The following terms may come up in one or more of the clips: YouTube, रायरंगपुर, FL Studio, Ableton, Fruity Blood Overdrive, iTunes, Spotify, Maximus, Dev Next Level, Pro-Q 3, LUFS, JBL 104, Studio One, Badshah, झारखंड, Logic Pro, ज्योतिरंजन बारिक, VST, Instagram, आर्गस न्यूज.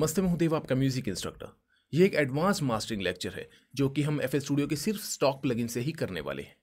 नमस्ते, मैं हूं देव, आपका म्यूजिक इंस्ट्रक्टर। ये एक एडवांस मास्टरिंग लेक्चर है जो कि हम FL स्टूडियो के सिर्फ स्टॉक प्लगइन से ही करने वाले हैं।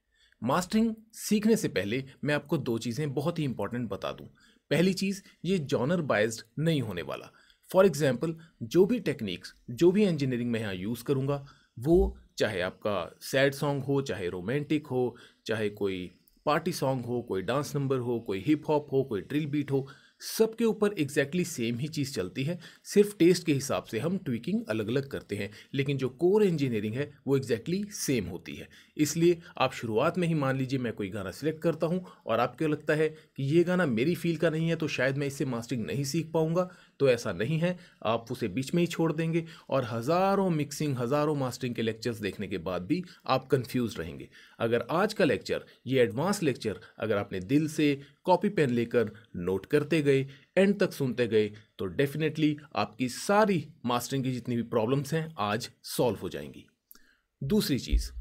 मास्टरिंग सीखने से पहले मैं आपको दो चीज़ें बहुत ही इंपॉर्टेंट बता दूं। पहली चीज़, ये जॉनर बाइज्ड नहीं होने वाला। फॉर एग्जाम्पल, जो भी टेक्निक्स, जो भी इंजीनियरिंग मैं यहाँ यूज़ करूँगा, वो चाहे आपका सैड सॉन्ग हो, चाहे रोमांटिक हो, चाहे कोई पार्टी सॉन्ग हो, कोई डांस नंबर हो, कोई हिप हॉप हो, कोई ड्रिल बीट हो, सबके ऊपर एग्जैक्टली सेम ही चीज़ चलती है। सिर्फ टेस्ट के हिसाब से हम ट्विकिंग अलग अलग करते हैं, लेकिन जो कोर इंजीनियरिंग है वो एग्जैक्टली सेम होती है। इसलिए आप शुरुआत में ही, मान लीजिए मैं कोई गाना सिलेक्ट करता हूं और आपको लगता है कि ये गाना मेरी फील का नहीं है तो शायद मैं इससे मास्टरिंग नहीं सीख पाऊंगा, तो ऐसा नहीं है। आप उसे बीच में ही छोड़ देंगे और हज़ारों मिक्सिंग, हज़ारों मास्टरिंग के लेक्चर्स देखने के बाद भी आप कंफ्यूज रहेंगे। अगर आज का लेक्चर, ये एडवांस लेक्चर, अगर आपने दिल से कॉपी पेन लेकर नोट करते गए, एंड तक सुनते गए, तो डेफिनेटली आपकी सारी मास्टरिंग की जितनी भी प्रॉब्लम्स हैं आज सॉल्व हो जाएंगी। दूसरी चीज़,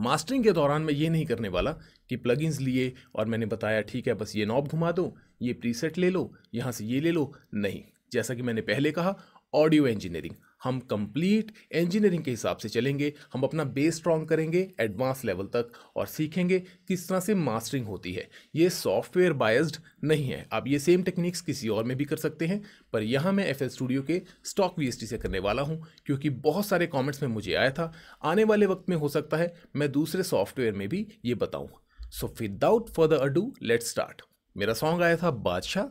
मास्टरिंग के दौरान मैं ये नहीं करने वाला कि प्लगइन्स लिए और मैंने बताया ठीक है बस ये नॉब घुमा दो, ये प्रीसेट ले लो, यहाँ से ये ले लो। नहीं, जैसा कि मैंने पहले कहा, ऑडियो इंजीनियरिंग हम कंप्लीट इंजीनियरिंग के हिसाब से चलेंगे। हम अपना बेस स्ट्रॉन्ग करेंगे एडवांस लेवल तक और सीखेंगे किस तरह से मास्टरिंग होती है। ये सॉफ्टवेयर बायस्ड नहीं है। आप ये सेम टेक्निक्स किसी और में भी कर सकते हैं, पर यहाँ मैं FL स्टूडियो के स्टॉक VST से करने वाला हूँ, क्योंकि बहुत सारे कॉमेंट्स में मुझे आया था। आने वाले वक्त में हो सकता है मैं दूसरे सॉफ्टवेयर में भी ये बताऊँ। So without further ado, let's start. मेरा सॉन्ग आया था बादशाह,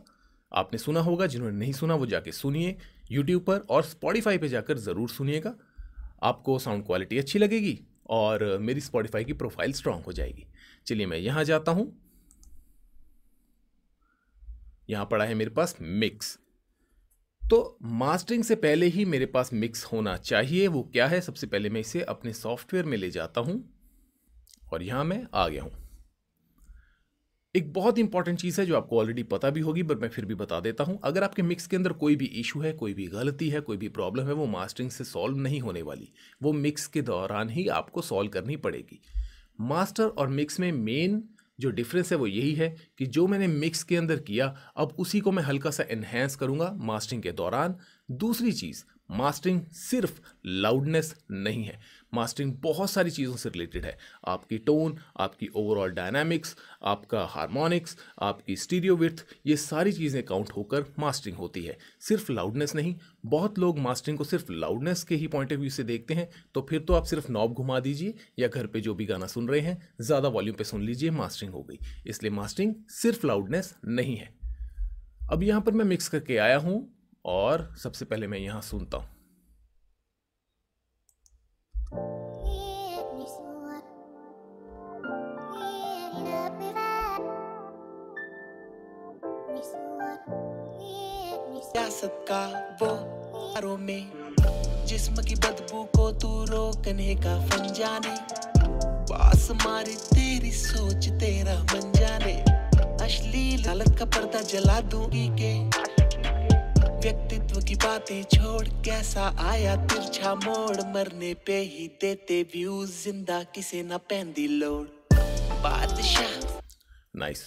आपने सुना होगा। जिन्होंने नहीं सुना वो जाके सुनिए, YouTube पर और Spotify पे जाकर ज़रूर सुनिएगा। आपको साउंड क्वालिटी अच्छी लगेगी और मेरी Spotify की प्रोफाइल स्ट्रांग हो जाएगी। चलिए मैं यहाँ जाता हूँ। यहाँ पड़ा है मेरे पास मिक्स। तो मास्टरिंग से पहले ही मेरे पास मिक्स होना चाहिए। वो क्या है? सबसे पहले मैं इसे अपने सॉफ्टवेयर में ले जाता हूँ और यहाँ मैं आ गया हूँ। एक बहुत इंपॉर्टेंट चीज़ है जो आपको ऑलरेडी पता भी होगी, बट मैं फिर भी बता देता हूं। अगर आपके मिक्स के अंदर कोई भी इशू है, कोई भी गलती है, कोई भी प्रॉब्लम है, वो मास्टरिंग से सॉल्व नहीं होने वाली। वो मिक्स के दौरान ही आपको सॉल्व करनी पड़ेगी। मास्टर और मिक्स में मेन जो डिफरेंस है वो यही है कि जो मैंने मिक्स के अंदर किया, अब उसी को मैं हल्का सा एनहेंस करूँगा मास्टरिंग के दौरान। दूसरी चीज़, मास्टरिंग सिर्फ लाउडनेस नहीं है। मास्टरिंग बहुत सारी चीज़ों से रिलेटेड है। आपकी टोन, आपकी ओवरऑल डायनामिक्स, आपका हार्मोनिक्स, आपकी स्टीरियो विड्थ, ये सारी चीज़ें काउंट होकर मास्टरिंग होती है, सिर्फ लाउडनेस नहीं। बहुत लोग मास्टरिंग को सिर्फ लाउडनेस के ही पॉइंट ऑफ व्यू से देखते हैं, तो फिर तो आप सिर्फ नॉब घुमा दीजिए या घर पे जो भी गाना सुन रहे हैं ज़्यादा वॉल्यूम पर सुन लीजिए, मास्टरिंग हो गई। इसलिए मास्टरिंग सिर्फ लाउडनेस नहीं है। अब यहाँ पर मैं मिक्स करके आया हूँ और सबसे पहले मैं यहां सुनता हूं। सियासत का वो आरों में जिस्म की बदबू को तू रोकने का फन जाने, बास मारे तेरी सोच तेरा मन जाने, अश्लील हालत का पर्दा जला दूंगी के व्यक्तित्व की बातें छोड़, कैसा आया तिरछा मोड़, मरने पे ही देते व्यूज, जिंदा किसे ना पहनदी लोड, बादशाह। नाइस।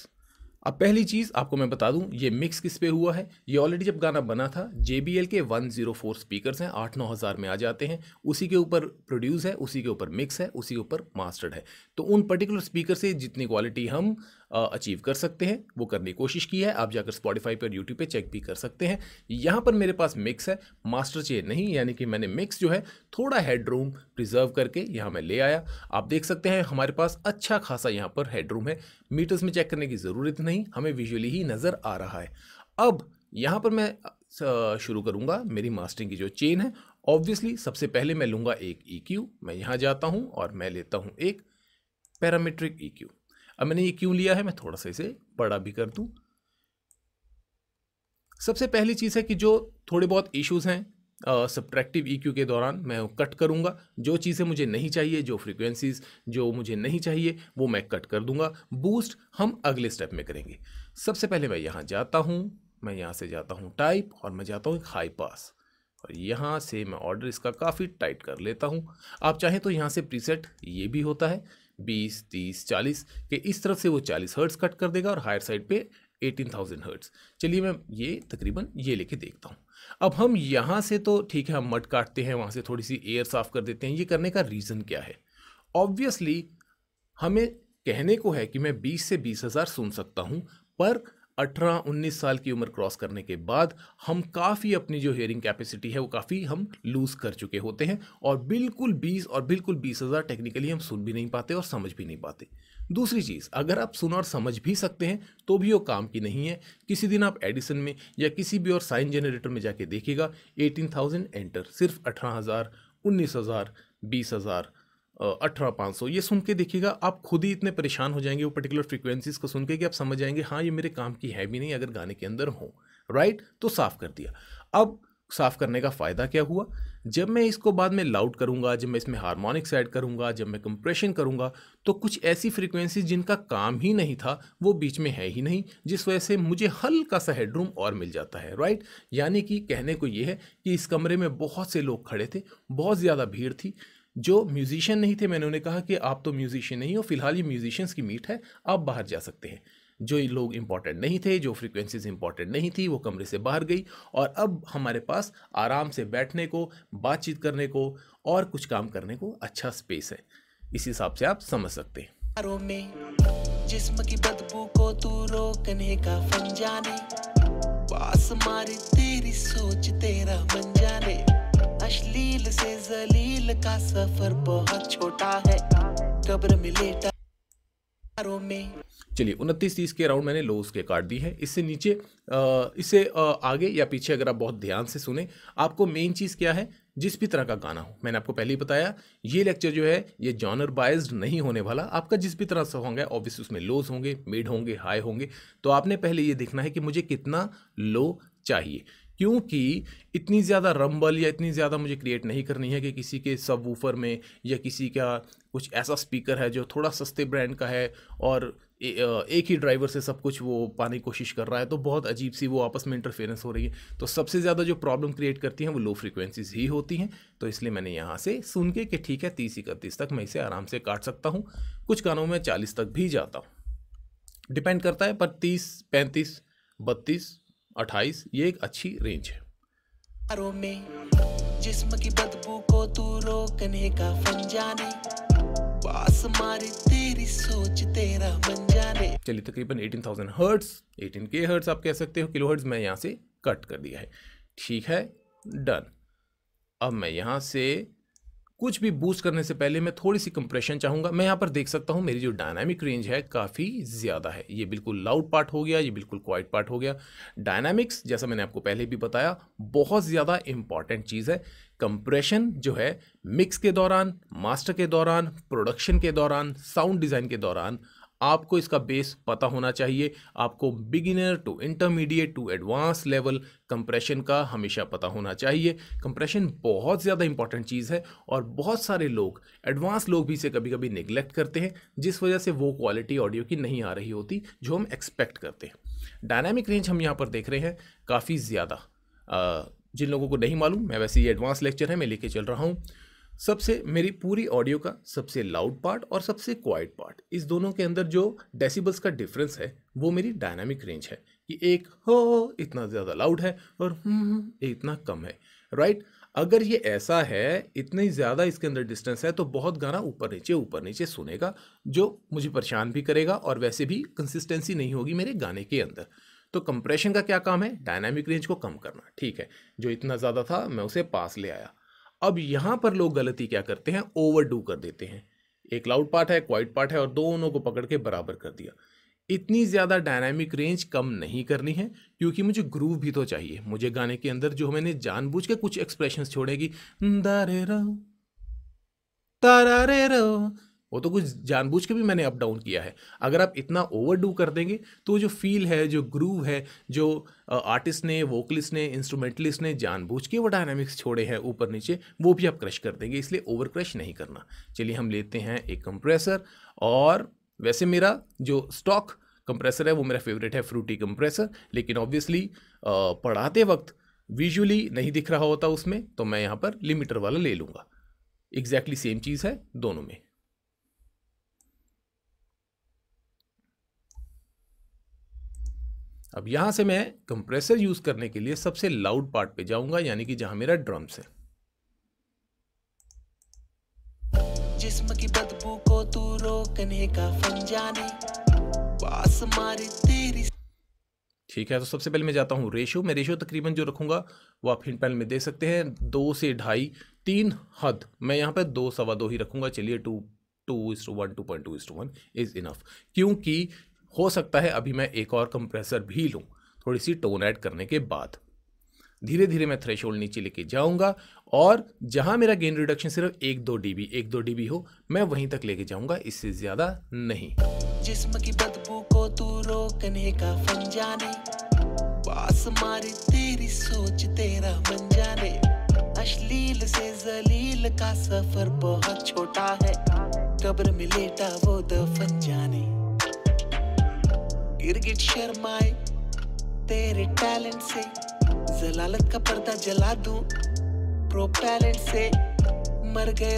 अब पहली चीज़ आपको मैं बता दूं, ये मिक्स किस पे हुआ है। ये ऑलरेडी जब गाना बना था, JBL के 104 स्पीकर्स हैं, 8-9 हज़ार में आ जाते हैं। उसी के ऊपर प्रोड्यूस है, उसी के ऊपर मिक्स है, उसी के ऊपर मास्टर्ड है। तो उन पर्टिकुलर स्पीकर से जितनी क्वालिटी हम अचीव कर सकते हैं वो करने की कोशिश की है। आप जाकर Spotify पर, YouTube पे चेक भी कर सकते हैं। यहाँ पर मेरे पास मिक्स है, मास्टर चेन नहीं, यानी कि मैंने मिक्स जो है थोड़ा हेडरूम प्रिजर्व करके यहाँ मैं ले आया। आप देख सकते हैं हमारे पास अच्छा खासा यहाँ पर हेडरूम है। मीटर्स में चेक करने की ज़रूरत नहीं, हमें विजुअली ही नज़र आ रहा है। अब यहाँ पर मैं शुरू करूँगा मेरी मास्टरिंग की जो चेन है। ऑब्वियसली सबसे पहले मैं लूँगा एक EQ। मैं यहाँ जाता हूँ और मैं लेता हूँ एक पैरामीट्रिक EQ। अब मैंने ये क्यों लिया है, मैं थोड़ा सा इसे बड़ा भी कर दूं। सबसे पहली चीज़ है कि जो थोड़े बहुत इश्यूज हैं सब्ट्रैक्टिव EQ के दौरान मैं कट करूंगा। जो चीज़ें मुझे नहीं चाहिए, जो फ्रीक्वेंसीज जो मुझे नहीं चाहिए, वो मैं कट कर दूंगा। बूस्ट हम अगले स्टेप में करेंगे। सबसे पहले मैं यहाँ जाता हूँ, मैं यहाँ से जाता हूँ टाइप और मैं जाता हूँ हाई पास और यहाँ से मैं ऑर्डर इसका काफ़ी टाइट कर लेता हूँ। आप चाहें तो यहाँ से प्रीसेट ये भी होता है 20, 30, 40 के इस तरफ से वो 40 हर्ट्स कट कर देगा और हायर साइड पे 18,000 हर्ट्स। चलिए मैं ये तकरीबन ये लेके देखता हूँ। अब हम यहाँ से तो ठीक है, हम मड काटते हैं, वहाँ से थोड़ी सी एयर साफ़ कर देते हैं। ये करने का रीज़न क्या है? ऑब्वियसली हमें कहने को है कि मैं 20 से 20,000 सुन सकता हूँ, पर 18-19 साल की उम्र क्रॉस करने के बाद हम काफ़ी अपनी जो हेयरिंग कैपेसिटी है वो काफ़ी हम लूज़ कर चुके होते हैं और बिल्कुल 20 और बिल्कुल 20,000 टेक्निकली हम सुन भी नहीं पाते और समझ भी नहीं पाते। दूसरी चीज़, अगर आप सुन और समझ भी सकते हैं तो भी वो काम की नहीं है। किसी दिन आप एडिसन में या किसी भी और साइन जनरेटर में जाके देखिएगा 18,000 एंटर, सिर्फ 18,000, 19,000, 20,000, 18,500 ये सुन के देखिएगा, आप खुद ही इतने परेशान हो जाएंगे वो पर्टिकुलर फ्रीक्वेंसीज़ को सुन के कि आप समझ जाएंगे हाँ ये मेरे काम की है भी नहीं अगर गाने के अंदर हो। राइट, तो साफ़ कर दिया। अब साफ़ करने का फ़ायदा क्या हुआ? जब मैं इसको बाद में लाउड करूँगा, जब मैं इसमें हार्मोनिक्स ऐड करूँगा, जब मैं कंप्रेशन करूँगा, तो कुछ ऐसी फ्रीक्वेंसी जिनका काम ही नहीं था वो बीच में है ही नहीं, जिस वजह से मुझे हल्का सा हेडरूम और मिल जाता है। राइट, यानी कि कहने को ये है कि इस कमरे में बहुत से लोग खड़े थे, बहुत ज़्यादा भीड़ थी, जो म्यूज़िशियन नहीं थे। मैंने उन्हें कहा कि आप तो म्यूज़िशियन नहीं हो, फिलहाल ये म्यूज़िशियंस की मीट है, आप बाहर जा सकते हैं। जो लोग इम्पॉर्टेंट नहीं थे, जो फ्रीक्वेंसीज इम्पॉर्टेंट नहीं थी, वो कमरे से बाहर गई और अब हमारे पास आराम से बैठने को, बातचीत करने को और कुछ काम करने को अच्छा स्पेस है। इस हिसाब से आप समझ सकते हैं। जिस्म की बदबू को तू रोकने का फन जाने, पास मारे तेरी सोच तेरा बन जाने, अश्लील से जलील का सफर बहुत छोटा है, कब्र में लेटा। चलिए 29-30 के अराउंड मैंने लोस के काट दी है। इससे नीचे आगे या पीछे अगर आप बहुत ध्यान से सुने, आपको मेन चीज़ क्या है, जिस भी तरह का गाना हो, मैंने आपको पहले ही बताया ये लेक्चर जो है ये जॉनर बाइज्ड नहीं होने वाला। आपका जिस भी तरह से सॉन्ग है ऑब्वियसली उसमें लोज होंगे, मिड होंगे, हाई होंगे, तो आपने पहले ये देखना है कि मुझे कितना लो चाहिए, क्योंकि इतनी ज़्यादा रंबल या इतनी ज़्यादा मुझे क्रिएट नहीं करनी है कि किसी के सबवूफर में या किसी का कुछ ऐसा स्पीकर है जो थोड़ा सस्ते ब्रांड का है और एक ही ड्राइवर से सब कुछ वो पाने की कोशिश कर रहा है, तो बहुत अजीब सी वो आपस में इंटरफेरेंस हो रही है। तो सबसे ज़्यादा जो प्रॉब्लम क्रिएट करती हैं वो लो फ्रीक्वेंसीज ही होती हैं। तो इसलिए मैंने यहाँ से सुन के कि ठीक है 30-31 तक मैं इसे आराम से काट सकता हूँ, कुछ गानों में 40 तक भी जाता हूँ, डिपेंड करता है, पर 30, 35, 32, 28 ये एक अच्छी रेंज है। जिस्म की बदबू को तू रोकने का फन जाने, पास मारे तेरी सोच तेरा बन जाने। चलिए तकरीबन 18,000 हर्ट्स, 18K हर्ट्स आप कह सकते हो, किलो हर्ट्स मैं यहाँ से कट कर दिया है। ठीक है, डन। अब मैं यहाँ से कुछ भी बूस्ट करने से पहले मैं थोड़ी सी कंप्रेशन चाहूँगा। मैं यहाँ पर देख सकता हूँ मेरी जो डायनामिक रेंज है काफ़ी ज़्यादा है। ये बिल्कुल लाउड पार्ट हो गया, ये बिल्कुल क्वाइट पार्ट हो गया। डायनामिक्स, जैसा मैंने आपको पहले भी बताया, बहुत ज़्यादा इम्पॉर्टेंट चीज़ है। कंप्रेशन जो है मिक्स के दौरान, मास्टर के दौरान, प्रोडक्शन के दौरान, साउंड डिज़ाइन के दौरान आपको इसका बेस पता होना चाहिए। आपको beginner to intermediate to advance level compression का हमेशा पता होना चाहिए। कंप्रेशन बहुत ज़्यादा इंपॉर्टेंट चीज़ है और बहुत सारे लोग, एडवांस लोग भी इसे कभी कभी निगलेक्ट करते हैं, जिस वजह से वो क्वालिटी ऑडियो की नहीं आ रही होती जो हम एक्सपेक्ट करते हैं। डायनामिक रेंज हम यहाँ पर देख रहे हैं काफ़ी ज़्यादा। जिन लोगों को नहीं मालूम, मैं वैसे ये एडवांस लेक्चर है मैं लेके चल रहा हूँ। सबसे मेरी पूरी ऑडियो का सबसे लाउड पार्ट और सबसे क्वाइट पार्ट, इस दोनों के अंदर जो डेसिबल्स का डिफरेंस है वो मेरी डायनामिक रेंज है कि एक हो इतना ज़्यादा लाउड है और इतना कम है। राइट, अगर ये ऐसा है, इतनी ज़्यादा इसके अंदर डिस्टेंस है, तो बहुत गाना ऊपर नीचे सुनेगा, जो मुझे परेशान भी करेगा और वैसे भी कंसिस्टेंसी नहीं होगी मेरे गाने के अंदर। तो कंप्रेशन का क्या काम है? डायनामिक रेंज को कम करना। ठीक है, जो इतना ज़्यादा था मैं उसे पास ले आया। अब यहाँ पर लोग गलती क्या करते हैं, ओवरडू कर देते हैं। एक लाउड पार्ट है, क्वाइट पार्ट है और दोनों को पकड़ के बराबर कर दिया। इतनी ज़्यादा डायनामिक रेंज कम नहीं करनी है, क्योंकि मुझे ग्रूव भी तो चाहिए। मुझे गाने के अंदर जो मैंने जानबूझ के कुछ एक्सप्रेशंस छोड़ेगी, दारे रो तारा रे रो, वो तो कुछ जानबूझ के भी मैंने अप डाउन किया है। अगर आप इतना ओवरडू कर देंगे तो जो फील है, जो ग्रूव है, जो आर्टिस्ट ने, वोकलिस्ट ने, इंस्ट्रूमेंटलिस्ट ने जानबूझ के वो डायनामिक्स छोड़े हैं ऊपर नीचे, वो भी आप क्रश कर देंगे। इसलिए ओवर क्रश नहीं करना। चलिए हम लेते हैं एक कंप्रेसर, और वैसे मेरा जो स्टॉक कंप्रेसर है वो मेरा फेवरेट है, फ्रूटी कंप्रेसर, लेकिन ऑब्वियसली पढ़ाते वक्त विजुअली नहीं दिख रहा होता उसमें, तो मैं यहाँ पर लिमिटर वाला ले लूँगा। एग्जैक्टली सेम चीज़ है दोनों में। अब यहाँ से मैं कंप्रेसर यूज़ करने के लिए सबसे लाउड पार्ट पे जाऊँगा, यानी कि जहाँ मेरा ड्रम्स है। जिस्म की बदबू को तू रोकने का फन जाने, बास मारे तेरी। ठीक है, तो सबसे पहले मैं जाता हूँ रेशो। मैं रेशो तकरीबन जो रखूँगा वो आप हिंट पैनल में दे सकते हैं, 2 से ढाई 3 हद। मैं यहाँ पर 2 सवा 2 ही रखूँगा। चलिए 2:1 इज़ इनफ, क्योंकि हो सकता है अभी मैं एक और कंप्रेसर भी लूँ थोड़ी सी टोन ऐड करने के बाद। धीरे धीरे मैं थ्रेशोल्ड नीचे लेके जाऊँगा और जहाँ मेरा गेन रिडक्शन सिर्फ 1-2 dB हो, मैं वहीं तक लेके जाऊँगा, इससे ज़्यादा नहीं। जिस्म की बदबू को तू रोकने का फन जाने, बास मारे तेरी सोच तेरा बन जाने, अश्लील से जलील का सफर बहुत छोटा है, कब्र में लेटा वो दफन जाने, गिरगिट शर्माए तेरे टैलेंट से, जलालत का पर्दा जला दूं प्रोपैलेंट से, मर गए।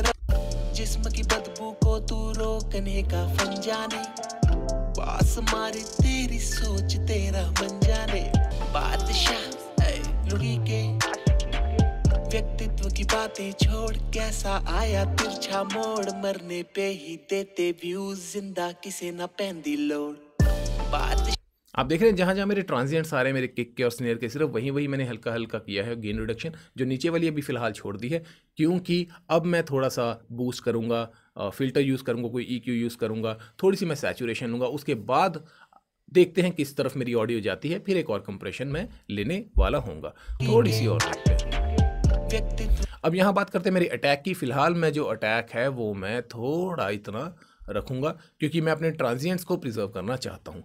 जिस्म की बदबू को तू रोकने का फन जाने, बास मारे तेरी सोच तेरा बन जाने, बादशाह लुढ़ी के व्यक्तित्व की बातें छोड़, कैसा आया तिरछा मोड़, मरने पे ही देते व्यूज, जिंदा किसे ना पहनती लोड। आप देख रहे हैं जहाँ जहाँ मेरे ट्रांजिएंट्स आ रहे हैं मेरे किक के और स्नेयर के, सिर्फ वहीं मैंने हल्का हल्का किया है गेन रिडक्शन, जो नीचे वाली अभी फ़िलहाल छोड़ दी है, क्योंकि अब मैं थोड़ा सा बूस्ट करूँगा, फ़िल्टर यूज़ करूँगा, कोई EQ यूज़ करूँगा, थोड़ी सी मैं सैचुरेशन लूँगा, उसके बाद देखते हैं किस तरफ मेरी ऑडियो जाती है। फिर एक और कंप्रेशन मैं लेने वाला होऊंगा, थोड़ी सी और। अब यहाँ बात करते हैं मेरे अटैक की। फ़िलहाल मैं जो अटैक है वो मैं थोड़ा इतना रखूँगा, क्योंकि मैं अपने ट्रांजिएंट्स को प्रिजर्व करना चाहता हूँ।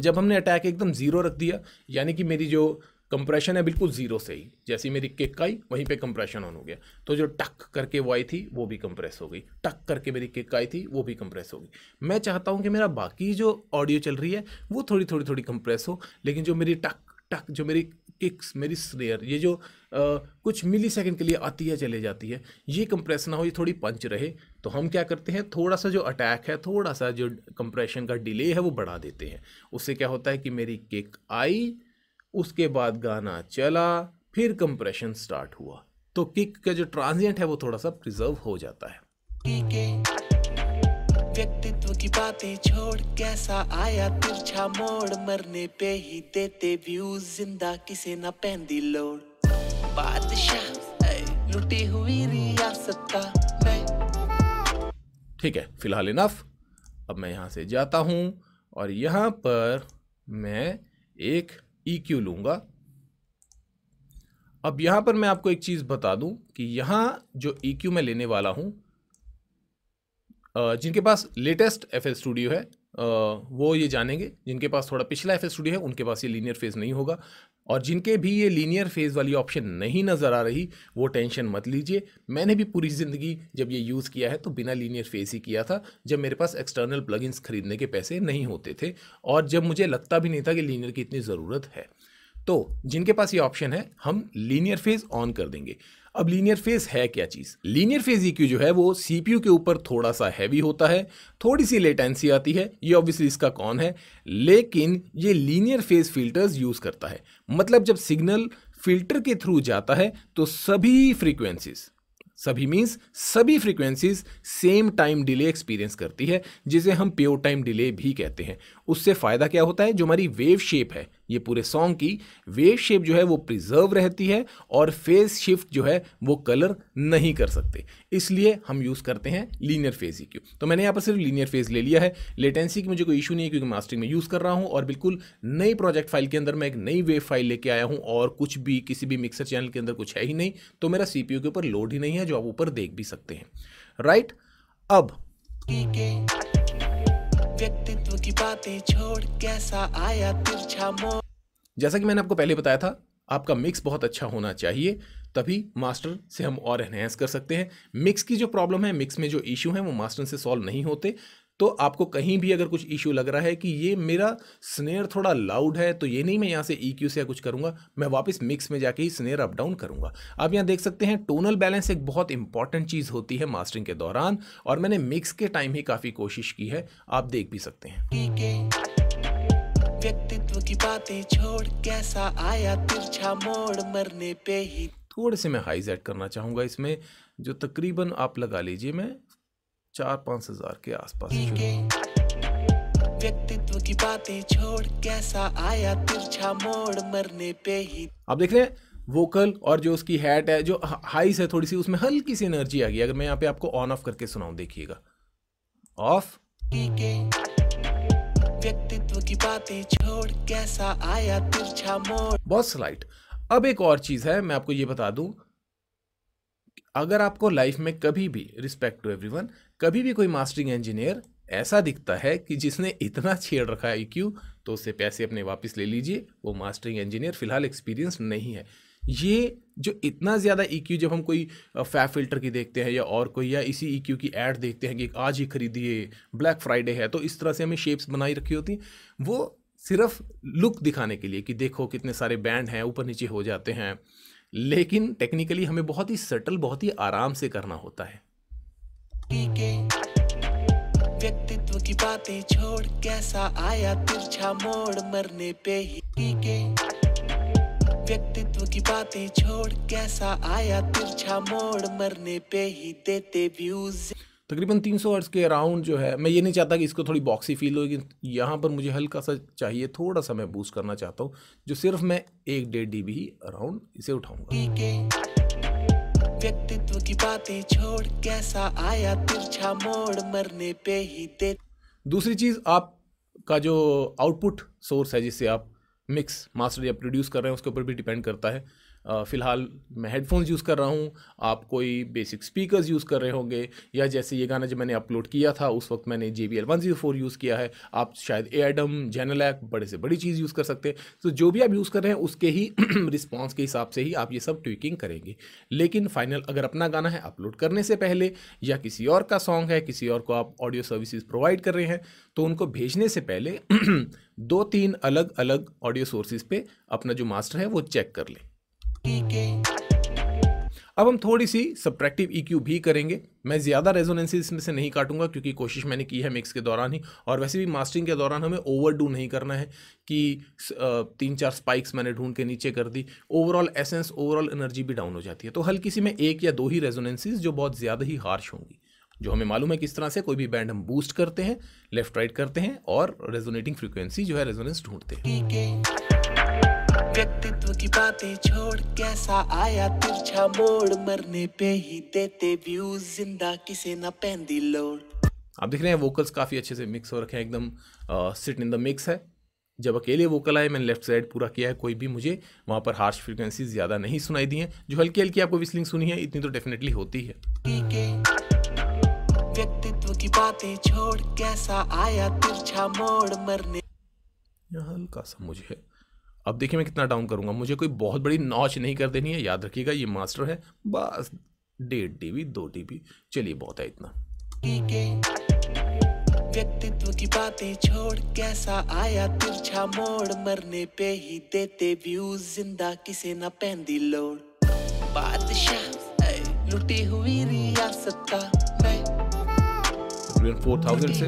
जब हमने अटैक एकदम ज़ीरो रख दिया, यानी कि मेरी जो कंप्रेशन है बिल्कुल ज़ीरो से ही, जैसी मेरी किक आई वहीं पे कंप्रेशन ऑन हो गया, तो जो टक करके वो आई थी वो भी कंप्रेस हो गई, टक करके मेरी किक आई थी वो भी कंप्रेस हो गई। मैं चाहता हूँ कि मेरा बाकी जो ऑडियो चल रही है वो थोड़ी कंप्रेस हो, लेकिन जो मेरी टक जो मेरी किक्स, मेरी स्नेयर, ये जो कुछ मिली सेकेंड के लिए आती है चले जाती है, ये कंप्रेस ना हो, ये थोड़ी पंच रहे। तो हम क्या करते हैं, थोड़ा सा जो अटैक है, थोड़ा सा जो कंप्रेशन का डिले है वो बढ़ा देते हैं। उससे क्या होता है कि मेरी किक आई, उसके बाद गाना चला, फिर कंप्रेशन स्टार्ट हुआ, तो किक का जो ट्रांजिएंट है वो थोड़ा सा प्रिजर्व हो जाता है। व्यक्तित्व की बातें छोड़, कैसा आया तिरछा मोड़, मरने पे ही देते व्यूज, जिंदा किसे ना पहनती लोड, बादशाह लुटी हुई रियासत का मैं। ठीक है, फिलहाल इनफ। अब मैं यहाँ से जाता हूँ और यहाँ पर मैं एक EQ लूँगा। अब यहाँ पर मैं आपको एक चीज़ बता दूँ कि यहाँ जो EQ मैं लेने वाला हूँ, जिनके पास लेटेस्ट FL स्टूडियो है वो ये जानेंगे, जिनके पास थोड़ा पिछला FL स्टूडियो है उनके पास ये लीनियर फेज़ नहीं होगा, और जिनके भी ये लीनियर फेज़ वाली ऑप्शन नहीं नज़र आ रही वो टेंशन मत लीजिए। मैंने भी पूरी ज़िंदगी जब ये यूज़ किया है तो बिना लीनियर फेज़ ही किया था, जब मेरे पास एक्सटर्नल प्लगइन्स ख़रीदने के पैसे नहीं होते थे और जब मुझे लगता भी नहीं था कि लीनियर की इतनी ज़रूरत है। तो जिनके पास ये ऑप्शन है हम लीनियर फेज़ ऑन कर देंगे। अब लीनियर फेज़ है क्या चीज़, लीनियर फेज़ EQ जो है वो CPU के ऊपर थोड़ा सा हैवी होता है, थोड़ी सी लेटेंसी आती है, ये ऑब्वियसली इसका कॉन है, लेकिन ये लीनियर फेज़ फिल्टर्स यूज़ करता है। मतलब जब सिग्नल फिल्टर के थ्रू जाता है तो सभी फ्रीक्वेंसीज, सभी मीन्स सभी frequencies same time delay experience करती है, जिसे हम प्योर टाइम डिले भी कहते हैं। उससे फ़ायदा क्या होता है, जो हमारी वेव शेप है, ये पूरे सॉन्ग की वेव शेप जो है वो प्रिजर्व रहती है और फेज़ शिफ्ट जो है वो कलर नहीं कर सकते, इसलिए हम यूज़ करते हैं लीनियर फेज़ EQ। तो मैंने यहाँ पर सिर्फ लीनियर फेज़ ले लिया है, लेटेंसी की मुझे कोई इशू नहीं है क्योंकि मास्टरिंग में यूज़ कर रहा हूँ और बिल्कुल नई प्रोजेक्ट फाइल के अंदर मैं एक नई वेव फाइल लेके आया हूँ और कुछ भी किसी भी मिक्सर चैनल के अंदर कुछ है ही नहीं, तो मेरा CPU के ऊपर लोड ही नहीं है, जो आप ऊपर देख भी सकते हैं, राइट। अब व्यक्तित्व की बातें छोड़, कैसा आया तिरछा मोड़, जैसा कि मैंने आपको पहले बताया था, आपका मिक्स बहुत अच्छा होना चाहिए, तभी मास्टर से हम और एनहेंस कर सकते हैं। मिक्स की जो प्रॉब्लम है, मिक्स में जो इशू है वो मास्टर से सॉल्व नहीं होते, तो आपको कहीं भी अगर कुछ इशू लग रहा है कि ये मेरा स्नेयर थोड़ा लाउड है, तो ये नहीं मैं यहाँ से EQ से या कुछ करूँगा, मैं वापस मिक्स में जाके ही स्नेयर अप डाउन करूँगा। आप यहाँ देख सकते हैं टोनल बैलेंस एक बहुत इंपॉर्टेंट चीज़ होती है मास्टरिंग के दौरान, और मैंने मिक्स के टाइम ही काफ़ी कोशिश की है, आप देख भी सकते हैं। व्यक्तित्व की बातें छोड़ कैसा आया तिरछा मोड़ मरने पे ही। थोड़े से मैं हाईज ऐड करना चाहूँगा इसमें, जो तकरीबन आप लगा लीजिए मैं 4-5 हज़ार के आसपास। व्यक्तित्व की बातें छोड़ कैसा आया तिरछा मोड़ मरने पे ही। आप देख रहे हैं वोकल और जो उसकी हैट है, जो हाइस है थोड़ी सी, उसमें हल्की सी एनर्जी आ गई। अगर मैं यहाँ पे आपको ऑन ऑफ करके सुनाऊं, देखिएगा ऑफ। व्यक्तित्व की बातें छोड़ कैसा आया तिरछा मोड़, बहुत स्लाइट। अब एक और चीज है, मैं आपको ये बता दूं, अगर आपको लाइफ में कभी भी, रिस्पेक्ट टू एवरीवन, कभी भी कोई मास्टरिंग इंजीनियर ऐसा दिखता है कि जिसने इतना छेड़ रखा है IQ, तो उससे पैसे अपने वापस ले लीजिए। वो मास्टरिंग इंजीनियर फिलहाल एक्सपीरियंस नहीं है। ये जो इतना ज़्यादा EQ, जब हम कोई फैब फिल्टर की देखते हैं या और कोई, या इसी EQ की ऐड देखते हैं कि आज ही खरीदिए, ब्लैक फ्राइडे है, तो इस तरह से हमें शेप्स बनाई रखी होती हैं, वो सिर्फ लुक दिखाने के लिए कि देखो कितने सारे बैंड हैं, ऊपर नीचे हो जाते हैं। लेकिन टेक्निकली हमें बहुत ही सटल, बहुत ही आराम से करना होता है। व्यक्तित्व की बातें छोड़ कैसा आया तिरछा मोड़ मरने पे ही। व्यक्तित्व की बातें छोड़ कैसा आया तिरछा मोड़ मरने पे ही देते व्यूज। तकरीबन 300 हर्ट्ज़ के अराउंड जो है, मैं ये नहीं चाहता कि इसको थोड़ी बॉक्सी फील हो, लेकिन यहाँ पर मुझे हल्का सा चाहिए, थोड़ा सा मैं बूस्ट करना चाहता हूँ, जो सिर्फ मैं 1-1.5 dB ही अराउंड इसे उठाऊँगा। व्यक्तित्व की बातें छोड़ कैसा आया तिरछा मोड़ मरने पे ही दे। दूसरी चीज़, आप का जो आउटपुट सोर्स है जिससे आप मिक्स मास्टर या प्रोड्यूस कर रहे हैं, उसके ऊपर भी डिपेंड करता है। फ़िलहाल मैं हेडफोन्स यूज़ कर रहा हूँ, आप कोई बेसिक स्पीकर्स यूज़ कर रहे होंगे, या जैसे ये गाना जब मैंने अपलोड किया था उस वक्त मैंने JBL 104 यूज़ किया है। आप शायद एडम जेनलैक, बड़े से बड़ी चीज़ यूज़ कर सकते हैं। तो जो भी आप यूज़ कर रहे हैं उसके ही रिस्पॉन्स के हिसाब से ही आप ये सब ट्विकिंग करेंगे। लेकिन फाइनल, अगर अपना गाना है अपलोड करने से पहले, या किसी और का सॉन्ग है, किसी और को आप ऑडियो सर्विसेज प्रोवाइड कर रहे हैं, तो उनको भेजने से पहले 2-3 अलग अलग ऑडियो सोर्सेज पे अपना जो मास्टर है वो चेक कर लें। अब हम थोड़ी सी सबट्रैक्टिव EQ भी करेंगे। मैं ज़्यादा रेजोनेंस इसमें से नहीं काटूंगा, क्योंकि कोशिश मैंने की है मिक्स के दौरान ही, और वैसे भी मास्टरिंग के दौरान हमें ओवरडू नहीं करना है कि 3-4 स्पाइक्स मैंने ढूंढ के नीचे कर दी। ओवरऑल एसेंस, ओवरऑल एनर्जी भी डाउन हो जाती है। तो हल्की सी मैं 1 या 2 ही रेजोनेंसेज, जो बहुत ज़्यादा ही हार्श होंगी, जो हमें मालूम है किस तरह से कोई भी बैंड हम बूस्ट करते हैं, लेफ्ट राइट करते हैं, और रेजोनेटिंग फ्रीक्वेंसी जो है, रेजोनेंस ढूंढते हैं। व्यक्तित्व की बातें छोड़ कैसा आया तिरछा मोड़ मरने पे ही देते व्यूज जिंदा किसे ना पैंदी लोड। आप देख रहे हैं वोकल्स काफ़ी अच्छे से मिक्स हो रखे हैं, एकदम सिट इन द मिक्स है। जब अकेले वोकल आए, मैंने लेफ्ट साइड पूरा किया है, कोई भी मुझे वहाँ पर हार्श फ्रीक्वेंसी ज़्यादा नहीं सुनाई दी हैं। जो हल्की हल्की आपको विस्लिंग सुनी है, इतनी तो डेफिनेटली होती है। व्यक्तित्व की बातें छोड़ कैसा आया तिरछा मोड़ मरने, यहाँ हल्का सा मुझे, अब देखिए मैं कितना डाउन करूंगा। मुझे कोई बहुत बड़ी नॉच नहीं कर देनी है, याद रखिएगा ये मास्टर है, बस 1.5-2 dB, चलिए बहुत है इतना। व्यक्तित्व की बातें छोड़ कैसा आया तिरछा मोड़ मरने पे ही देते व्यूज जिंदा किसे ना पैंदी लोड़। बादशाह लुटी हुई रियासत का मैं, 4000 से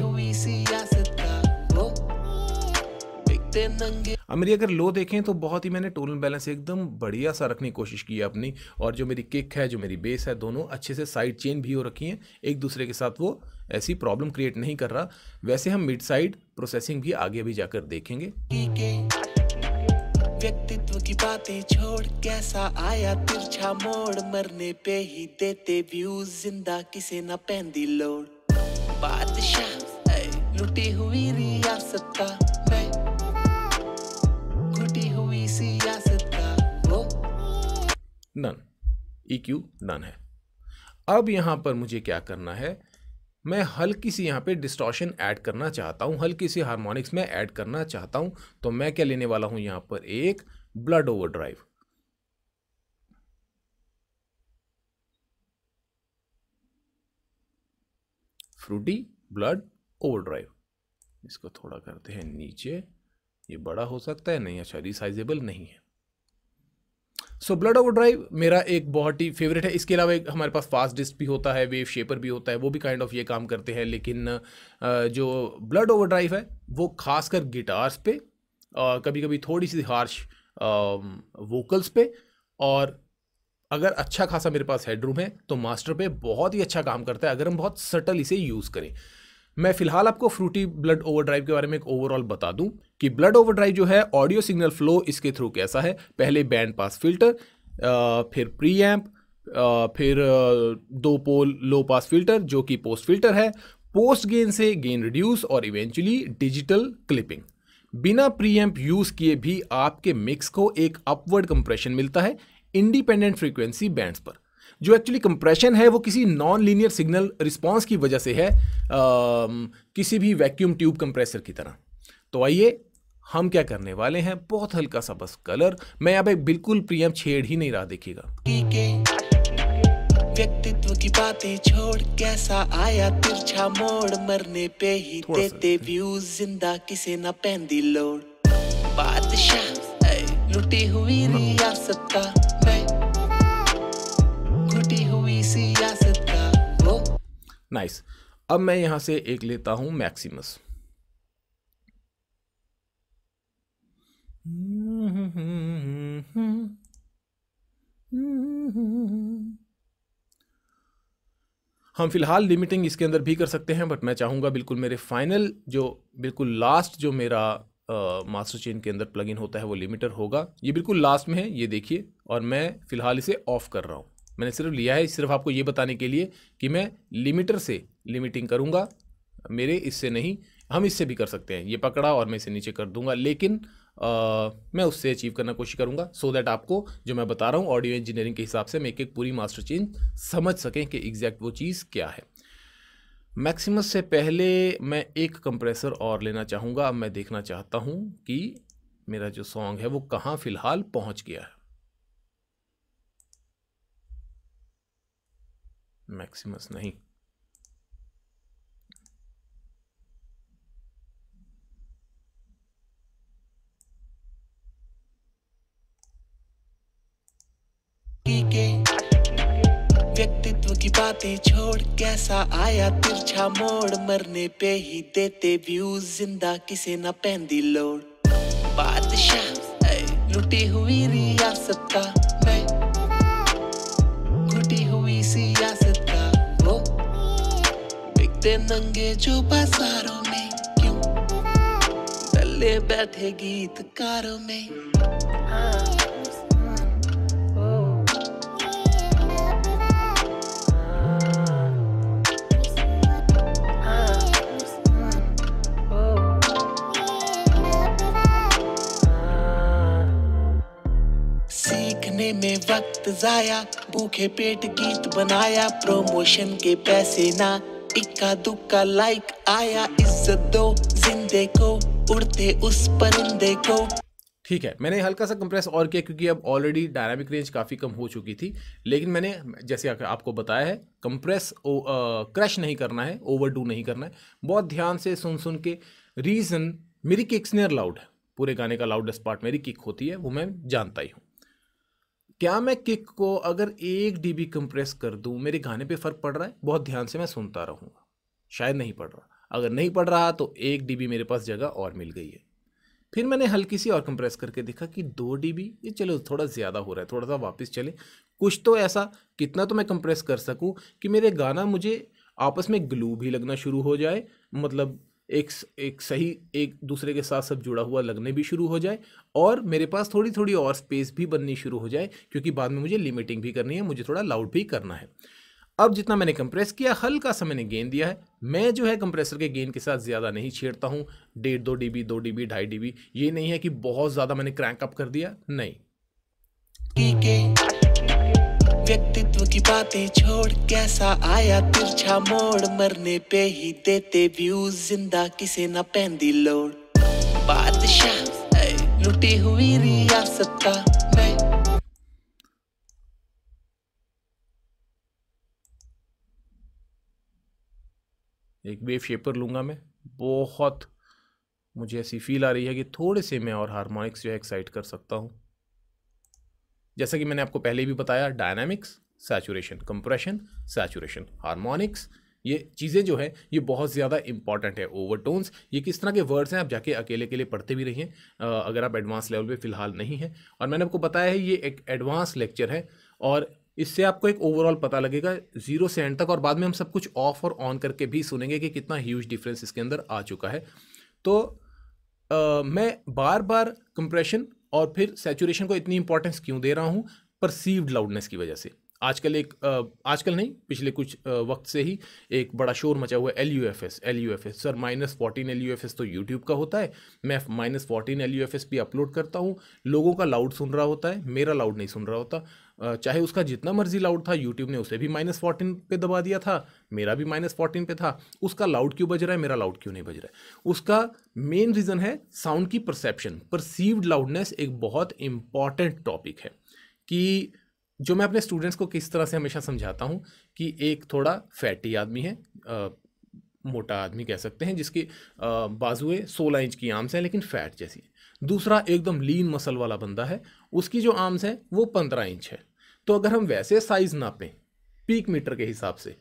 अब मेरी अगर लो देखें तो बहुत ही मैंने टोनल बैलेंस एकदम बढ़िया सा रखने की कोशिश की है अपनी, और जो मेरी किक है, जो मेरी बेस है, दोनों अच्छे से साइड चेन भी हो रखी हैं एक दूसरे के साथ, वो ऐसी प्रॉब्लम क्रिएट नहीं कर रहा। वैसे हम मिड साइड प्रोसेसिंग भी आगे भी जाकर देखेंगे। व्यक्तित्व की बातें छोड़ कैसा आया तिरछा मोड़ मरने पे ही देते व्यूज जिंदा किसे ना पैंदी लोड़। बादशाह लुटी हुई रियासत का डन, EQ डन है। अब यहाँ पर मुझे क्या करना है, मैं हल्की सी यहाँ पे डिस्टॉर्शन ऐड करना चाहता हूँ, हल्की सी हार्मोनिक्स में ऐड करना चाहता हूँ। तो मैं क्या लेने वाला हूँ यहाँ पर, एक blood overdrive. Frooti blood overdrive, इसको थोड़ा करते हैं नीचे, ये बड़ा हो सकता है, नहीं अच्छा रिसाइजेबल नहीं है। सो ब्लड ओवरड्राइव मेरा एक बहुत ही फेवरेट है। इसके अलावा एक हमारे पास फास्ट डिस्क भी होता है, वेव शेपर भी होता है, वो भी काइंड ऑफ ये काम करते हैं। लेकिन जो ब्लड ओवरड्राइव है वो खासकर गिटार्स पे कभी कभी थोड़ी सी हार्श वोकल्स पे, और अगर अच्छा खासा मेरे पास हेडरूम है तो मास्टर पे बहुत ही अच्छा काम करता है अगर हम बहुत सटल इसे यूज़ करें। मैं फ़िलहाल आपको फ्रूटी ब्लड ओवरड्राइव के बारे में एक ओवरऑल बता दूं कि ब्लड ओवरड्राइव जो है ऑडियो सिग्नल फ्लो इसके थ्रू कैसा है। पहले बैंड पास फिल्टर, फिर प्रीएम्प, फिर दो पोल लो पास फिल्टर जो कि पोस्ट फिल्टर है, पोस्ट गेन से गेन रिड्यूस और इवेंचुअली डिजिटल क्लिपिंग। बिना प्रीएम्प यूज़ किए भी आपके मिक्स को एक अपवर्ड कंप्रेशन मिलता है इंडिपेंडेंट फ्रीक्वेंसी बैंड्स पर। जो एक्चुअली कंप्रेशन है वो किसी नॉन लीनियर सिग्नल रिस्पांस की वजह से है, किसी भी वैक्यूम ट्यूब कंप्रेसर की तरह। तो आइए हम क्या करने वाले हैं, बहुत हल्का सा बस कलर, मैं यहाँ पे बिल्कुल प्रीएम्प छेड़ ही नहीं रहा, देखिएगा। व्यक्तित्व की बातें छोड़ कैसा आया तिरछा मोड़, मरने पे ही देते व्यूज जिंदा किसे ना पैंदी लोड़, बादशाह लुटी हुई रियासत का नाइस। अब मैं यहां से एक लेता हूं मैक्सिमस, हम फिलहाल लिमिटिंग इसके अंदर भी कर सकते हैं, बट मैं चाहूंगा बिल्कुल मेरे फाइनल जो बिल्कुल लास्ट जो मेरा मास्टर चेन के अंदर प्लगइन होता है वो लिमिटर होगा। ये बिल्कुल लास्ट में है, ये देखिए, और मैं फिलहाल इसे ऑफ कर रहा हूँ। मैंने सिर्फ लिया है सिर्फ आपको ये बताने के लिए कि मैं लिमिटर से लिमिटिंग करूँगा, मेरे इससे नहीं। हम इससे भी कर सकते हैं, ये पकड़ा और मैं इसे नीचे कर दूंगा, लेकिन मैं उससे अचीव करना कोशिश करूँगा सो दैट आपको जो मैं बता रहा हूँ ऑडियो इंजीनियरिंग के हिसाब से मैं एक एक पूरी मास्टर चेन समझ सकें कि एग्जैक्ट वो चीज़ क्या है। मैक्सिमस से पहले मैं एक कंप्रेसर और लेना चाहूँगा। अब मैं देखना चाहता हूँ कि मेरा जो सॉन्ग है वो कहाँ फ़िलहाल पहुँच गया है। मैक्सिमस नहीं, व्यक्तित्व की बातें छोड़ कैसा आया तिरछा मोड़, मरने पे ही देते व्यूज जिंदा किसे ना पैंदी लोड़, बादशाह लुटी हुई रियासत का मैं घुटी हुई सियासत, नंगे जो बाजारों में क्यों तले बैठे गीतकारों में। सीखने में वक्त जाया, भूखे पेट गीत बनाया, प्रमोशन के पैसे ना इक्का दुक्का लाइक आया, इज्जत दो जिंदे को उड़ते उस परिंदे को। ठीक है, मैंने हल्का सा कंप्रेस और किया क्योंकि अब ऑलरेडी डायनामिक रेंज काफ़ी कम हो चुकी थी, लेकिन मैंने जैसे आपको बताया है कंप्रेस क्रश नहीं करना है, ओवरडू नहीं करना है, बहुत ध्यान से सुन के। रीज़न मेरी किक स्नेयर लाउड है, पूरे गाने का लाउडेस्ट पार्ट मेरी किक होती है, वो मैं जानता ही हूँ। क्या मैं किक को अगर 1 dB कंप्रेस कर दूं मेरे गाने पे फ़र्क पड़ रहा है? बहुत ध्यान से मैं सुनता रहूँगा, शायद नहीं पड़ रहा। अगर नहीं पड़ रहा तो 1 dB मेरे पास जगह और मिल गई है। फिर मैंने हल्की सी और कंप्रेस करके देखा कि 2 dB, ये चलो थोड़ा ज़्यादा हो रहा है, थोड़ा सा वापस चले, कुछ तो ऐसा कितना तो मैं कंप्रेस कर सकूँ कि मेरे गाना मुझे आपस में ग्लू भी लगना शुरू हो जाए, मतलब एक सही एक दूसरे के साथ सब जुड़ा हुआ लगने भी शुरू हो जाए, और मेरे पास थोड़ी थोड़ी और स्पेस भी बननी शुरू हो जाए क्योंकि बाद में मुझे लिमिटिंग भी करनी है, मुझे थोड़ा लाउड भी करना है। अब जितना मैंने कंप्रेस किया, हल्का सा मैंने गेन दिया है, मैं जो है कंप्रेसर के गेन के साथ ज़्यादा नहीं छेड़ता हूँ। 1.5, 2 dB, 2 dB, 2.5 dB, ये नहीं है कि बहुत ज़्यादा मैंने क्रैंक अप कर दिया, नहीं। व्यक्तित्व की बातें छोड़ कैसा आया तिरछा मोड़, मरने पे ही देते व्यूज जिंदा किसे ना पैंदी लोड़, बादशाह लुटी हुई रियासत का मैं। एक वेव शेपर लूंगा मैं, बहुत मुझे ऐसी फील आ रही है कि थोड़े से मैं और हार्मोनिक्स जो है एक्साइट कर सकता हूँ। जैसा कि मैंने आपको पहले भी बताया, dynamics saturation, compression saturation, harmonics ये चीज़ें जो है ये बहुत ज़्यादा इंपॉर्टेंट है। ओवरटोन्स ये किस तरह के वर्ड्स हैं, आप जाके अकेले के लिए पढ़ते भी रहिए अगर आप एडवांस लेवल पे फिलहाल नहीं हैं। और मैंने आपको बताया है ये एक एडवांस लेक्चर है और इससे आपको एक ओवरऑल पता लगेगा जीरो से एंड तक, और बाद में हम सब कुछ ऑफ और ऑन करके भी सुनेंगे कि कितना ह्यूज डिफरेंस इसके अंदर आ चुका है। तो मैं बार बार कंप्रेशन और फिर सैचुरेशन को इतनी इंपॉर्टेंस क्यों दे रहा हूँ, परसीव्ड लाउडनेस की वजह से। आजकल नहीं, पिछले कुछ वक्त से ही एक बड़ा शोर मचा हुआ है LUFS। सर -14 LUFS तो YouTube का होता है, मैं -14 LUFS भी अपलोड करता हूँ, लोगों का लाउड सुन रहा होता है, मेरा लाउड नहीं सुन रहा होता। चाहे उसका जितना मर्जी लाउड था, YouTube ने उसे भी -14 पे दबा दिया था, मेरा भी -14 पे था। उसका लाउड क्यों बज रहा है, मेरा लाउड क्यों नहीं बज रहा है? उसका मेन रीज़न है साउंड की परसेप्शन। परसीव्ड लाउडनेस एक बहुत इंपॉर्टेंट टॉपिक है कि जो मैं अपने स्टूडेंट्स को किस तरह से हमेशा समझाता हूँ कि एक थोड़ा फैटी आदमी है, मोटा आदमी कह सकते हैं, जिसके बाजुएं 16 इंच की आर्म्स हैं लेकिन फैट जैसी है। दूसरा एकदम लीन मसल वाला बंदा है, उसकी जो आर्म्स हैं वो 15 इंच है। तो अगर हम वैसे साइज़ नापें पीक मीटर के हिसाब से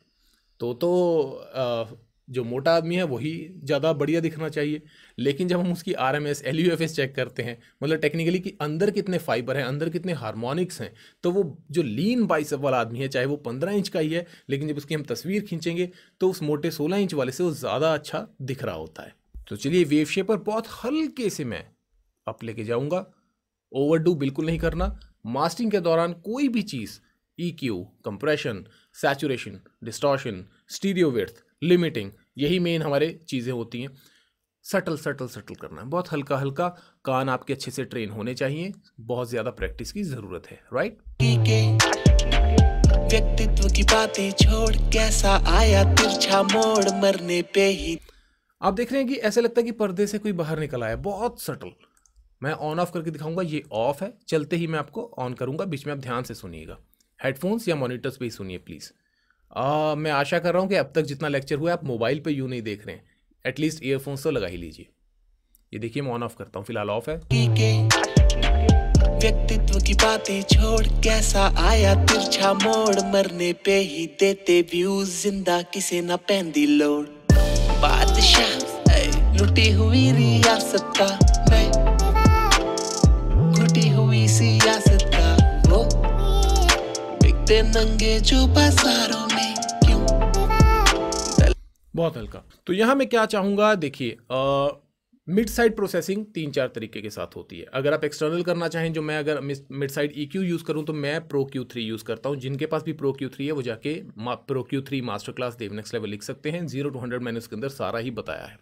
तो जो मोटा आदमी है वही ज़्यादा बढ़िया दिखना चाहिए। लेकिन जब हम उसकी RMS LUFS चेक करते हैं, मतलब टेक्निकली कि अंदर कितने फाइबर हैं, अंदर कितने हार्मोनिक्स हैं, तो वो जो लीन बाइसेप वाला आदमी है चाहे वो 15 इंच का ही है, लेकिन जब उसकी हम तस्वीर खींचेंगे तो उस मोटे 16 इंच वाले से वो ज़्यादा अच्छा दिख रहा होता है। तो चलिए वेव शेपर बहुत हल्के से मैं अप लेके जाऊँगा, ओवरडू बिल्कुल नहीं करना। मास्टिंग के दौरान कोई भी चीज़ EQ, compression, saturation, distortion, stereo width, limiting, यही मेन हमारे चीज़ें होती हैं। सटल करना है, बहुत हल्का हल्का। कान आपके अच्छे से ट्रेन होने चाहिए, बहुत ज़्यादा प्रैक्टिस की ज़रूरत है, राइट? व्यक्तित्व की बातें छोड़ कैसा आया तिरछा मोड़ मरने पे ही। आप देख रहे हैं कि ऐसे लगता है कि पर्दे से कोई बाहर निकल आया, बहुत सटल। मैं ऑन ऑफ करके दिखाऊंगा, ये ऑफ है, चलते ही मैं आपको ऑन करूँगा। बीच में आप ध्यान से सुनिएगा, हेडफोन्स या मोनिटर्स पर ही सुनिए प्लीज़। मैं आशा कर रहा हूँ कि अब तक जितना लेक्चर हुआ है आप मोबाइल पे यूँ नहीं देख रहे हैं, एटलीस्ट ईयरफोन्स तो लगा ही लीजिए। ये देखिए मैं ऑन ऑफ करता हूँ, फिलहाल ऑफ है। व्यक्तित्व की बातें छोड़ कैसा आया तिरछा मोड़ मरने पे ही देते व्यूज जिंदा किसे ना पैंदी लोड। बादशाह लुटी हुई रियासत का मैं, घुटी हुई सियासत का वो, बिकते नंगे जो बाजारों। बहुत हल्का। तो यहाँ मैं क्या चाहूँगा, देखिए मिड साइड प्रोसेसिंग 3-4 तरीके के साथ होती है। अगर आप एक्सटर्नल करना चाहें, जो मैं अगर मिड साइड EQ यूज़ करूँ तो मैं Pro-Q 3 यूज़ करता हूँ। जिनके पास भी Pro-Q 3 है वो जाके Pro-Q 3 master class Dev next level लिख सकते हैं, 0 to 100 मैंने उसके अंदर सारा ही बताया है।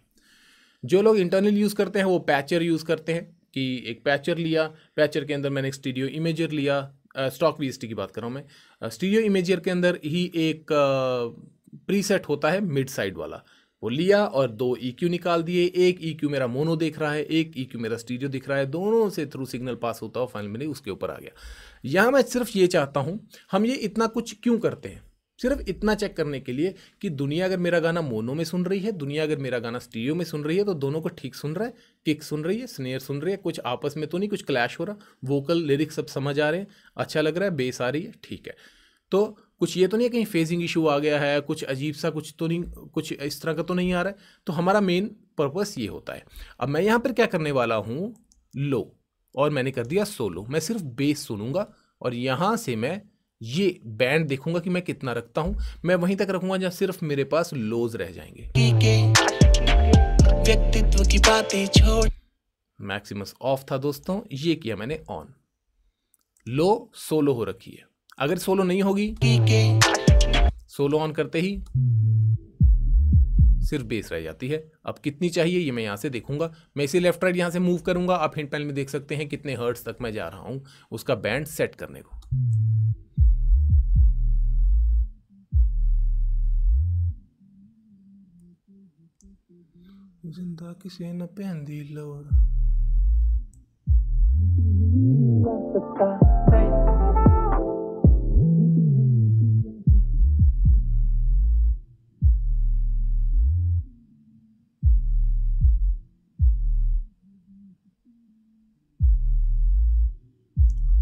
जो लोग इंटरनल यूज़ करते हैं वो पैचर यूज़ करते हैं कि एक पैचर लिया, पैचर के अंदर मैंने एक स्टीडियो इमेजर लिया, स्टॉक VST की बात कर रहा हूँ मैं। स्टीडियो इमेजर के अंदर ही एक प्रीसेट होता है मिड साइड वाला, वो लिया और 2 EQ निकाल दिए। 1 EQ मेरा मोनो देख रहा है, 1 EQ मेरा स्टीरियो दिख रहा है, दोनों से थ्रू सिग्नल पास होता है, फाइनल में उसके ऊपर आ गया। यहाँ मैं सिर्फ ये चाहता हूँ, हम ये इतना कुछ क्यों करते हैं, सिर्फ इतना चेक करने के लिए कि दुनिया अगर मेरा गाना मोनो में सुन रही है, दुनिया अगर मेरा गाना स्टीरियो में सुन रही है, तो दोनों को ठीक सुन रहा है, किक सुन रही है, स्नेयर सुन रही है, कुछ आपस में तो नहीं कुछ क्लैश हो रहा, वोकल लिरिक्स सब समझ आ रहे हैं, अच्छा लग रहा है, बेस आ रही है, ठीक है। तो कुछ ये तो नहीं है कहीं फेजिंग इशू आ गया है, कुछ अजीब सा कुछ तो नहीं, कुछ इस तरह का तो नहीं आ रहा है। तो हमारा मेन पर्पस ये होता है। अब मैं यहाँ पर क्या करने वाला हूँ, लो, और मैंने कर दिया सोलो। मैं सिर्फ बेस सुनूंगा और यहाँ से मैं ये बैंड देखूंगा कि मैं कितना रखता हूँ। मैं वहीं तक रखूंगा जहाँ सिर्फ मेरे पास लोज रह जाएंगे। व्यक्तित्व की बातें छोड़, मैक्सिमस ऑफ था दोस्तों, ये किया मैंने ऑन। लो सोलो हो रखी है, अगर सोलो नहीं होगी, सोलो ऑन करते ही सिर्फ बेस रह जाती है। अब कितनी चाहिए ये मैं यहाँ से देखूंगा, मैं इसे लेफ्ट राइट यहाँ से मूव करूंगा। आप हिंट पैनल में देख सकते हैं कितने हर्ट्स तक मैं जा रहा हूँ उसका बैंड सेट करने को। जिंदा किसे न पैंदी लोड।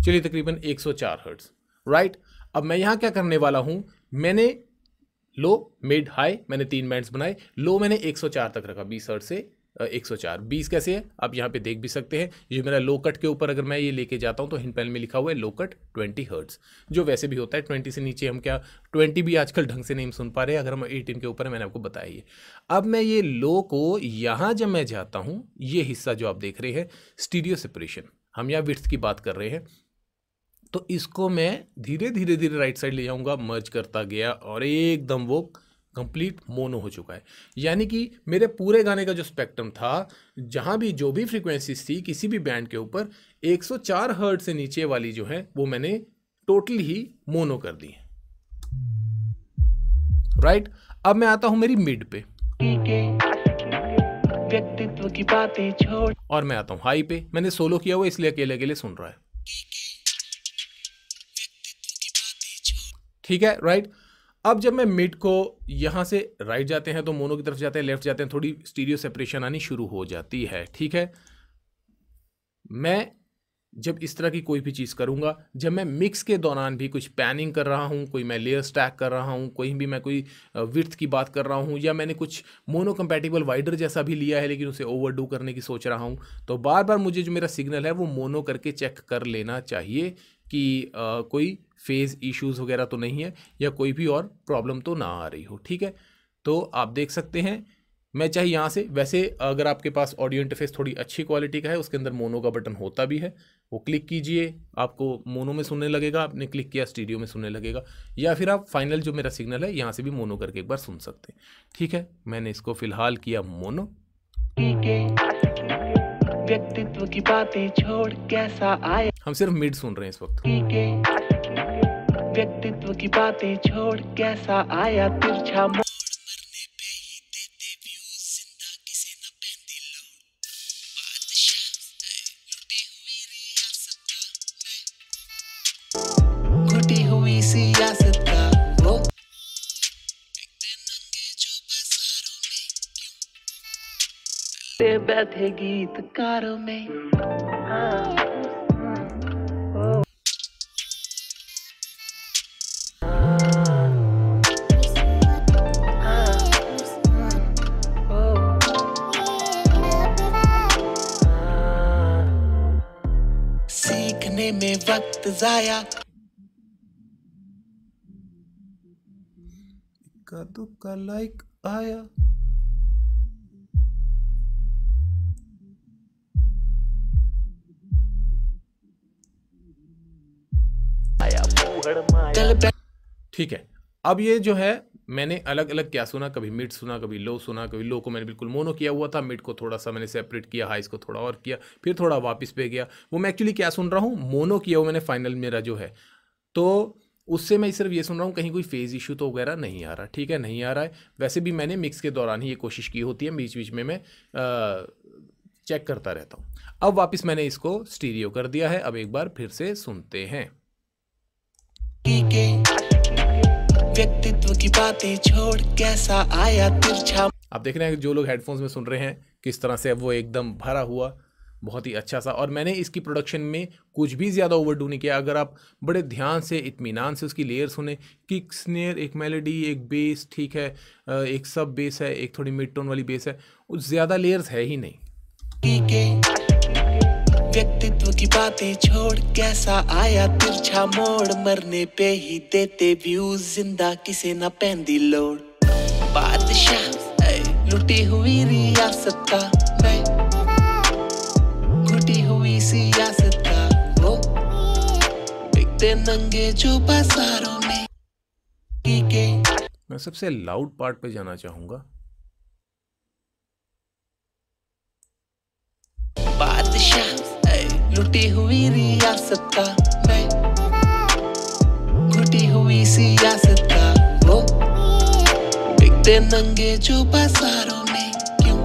चलिए तकरीबन 104 हर्ट्स, राइट। अब मैं यहाँ क्या करने वाला हूँ, मैंने लो मिड हाई, मैंने तीन बैंड्स बनाए। लो मैंने 104 तक रखा, 20 हर्ट्ज से 104। 20 कैसे है आप यहाँ पे देख भी सकते हैं। ये मेरा लो कट के ऊपर अगर मैं ये लेके जाता हूँ तो हिंड पैनल में लिखा हुआ है लो कट 20 हर्ट्स, जो वैसे भी होता है। 20 से नीचे हम क्या 20 भी आजकल ढंग से नहीं सुन पा रहे, अगर हम 18 के ऊपर है, मैंने आपको बताया ये। अब मैं ये लो को यहाँ जब मैं जाता हूँ, ये हिस्सा जो आप देख रहे हैं स्टीरियो सेपरेशन, हम यहाँ विड्थ की बात कर रहे हैं, तो इसको मैं धीरे धीरे धीरे राइट साइड ले जाऊँगा, मर्ज करता गया और एकदम वो कंप्लीट मोनो हो चुका है। यानी कि मेरे पूरे गाने का जो स्पेक्ट्रम था, जहाँ भी जो भी फ्रीक्वेंसीज थी किसी भी बैंड के ऊपर, 104 हर्ट्ज से नीचे वाली जो है वो मैंने टोटल ही मोनो कर दी है, राइट। अब मैं आता हूँ मेरी मिड पे और मैं आता हूँ हाई पे। मैंने सोलो किया हुआ इसलिए अकेले अकेले सुन रहा है, ठीक है, राइट। अब जब मैं मिड को यहाँ से राइट जाते हैं तो मोनो की तरफ जाते हैं, लेफ्ट जाते हैं, थोड़ी स्टीरियो सेपरेशन आनी शुरू हो जाती है, ठीक है। मैं जब इस तरह की कोई भी चीज़ करूँगा, जब मैं मिक्स के दौरान भी कुछ पैनिंग कर रहा हूँ, कोई मैं लेयर स्टैक कर रहा हूँ, कोई भी मैं कोई विड्थ की बात कर रहा हूँ, या मैंने कुछ मोनो कंपैटिबल वाइडर जैसा भी लिया है लेकिन उसे ओवरडू करने की सोच रहा हूँ, तो बार बार मुझे जो मेरा सिग्नल है वो मोनो करके चेक कर लेना चाहिए कि कोई फेज़ इश्यूज़ वगैरह तो नहीं है या कोई भी और प्रॉब्लम तो ना आ रही हो, ठीक है। तो आप देख सकते हैं मैं चाहे यहाँ से, वैसे अगर आपके पास ऑडियो इंटरफेस थोड़ी अच्छी क्वालिटी का है उसके अंदर मोनो का बटन होता भी है, वो क्लिक कीजिए, आपको मोनो में सुनने लगेगा, आपने क्लिक किया स्टीरियो में सुनने लगेगा, या फिर आप फाइनल जो मेरा सिग्नल है यहाँ से भी मोनो करके एक बार सुन सकते हैं, ठीक है। मैंने इसको फ़िलहाल किया मोनो। व्यक्तित्व की बातें छोड़ कैसा आए, हम सिर्फ मिड सुन रहे हैं इस वक्त। व्यक्तित्व की बातें छोड़ कैसा आया तिरछा मोड़, मरने पे ही देते व्यूज, जिंदा किसे न पहनती लौट, बादशाह लुटी हुई रियासत में, लुटी हुई सियासत का वो बैठे गीतकारों में। सीखने में वक्त जाया, इक्का दुक्का लाइक आया। ठीक है, अब ये जो है मैंने अलग अलग क्या सुना, कभी मिड सुना, कभी लो को मैंने बिल्कुल मोनो किया हुआ था, मिड को थोड़ा सा मैंने सेपरेट किया, हाई को थोड़ा और किया, फिर थोड़ा वापस पे गया। वो मैं एक्चुअली क्या सुन रहा हूँ, मोनो किया हुआ मैंने फाइनल मेरा जो है, तो उससे मैं सिर्फ ये सुन रहा हूँ कहीं कोई फेज़ इशू तो वगैरह नहीं आ रहा, ठीक है, नहीं आ रहा है। वैसे भी मैंने मिक्स के दौरान ही ये कोशिश की होती है, बीच बीच में मैं चेक करता रहता हूँ। अब वापस मैंने इसको स्टीरियो कर दिया है, अब एक बार फिर से सुनते हैं। व्यक्तित्व की बातें छोड़ कैसा आया तिरछा। आप देख रहे हैं जो लोग हेडफोन्स में सुन रहे हैं किस तरह से वो एकदम भरा हुआ, बहुत ही अच्छा सा। और मैंने इसकी प्रोडक्शन में कुछ भी ज़्यादा ओवरडू नहीं किया। अगर आप बड़े ध्यान से इत्मीनान से उसकी लेयर सुने, किक, स्नेयर, एक मेलोडी, एक बेस, ठीक है, एक सब बेस है, एक थोड़ी मिड टोन वाली बेस है, उस ज़्यादा लेयर्स है ही नहीं। व्यक्तित्व की बातें छोड़ कैसा आया तिरछा मोड़, मरने पे ही देते व्यूज, जिंदा किसे न पहनती लोड, बादशाह लुटी हुई रियासत का मैं, लुटी हुई सियासत का वो, बिकते नंगे जो बाजारों में। ठीक है, मैं सबसे लाउड पार्ट पे जाना चाहूंगा। बादशाह लुटी हुई रियासत का मैं, लुटी हुई सियासत का वो, बिकते नंगे जो बाजारों में, क्यों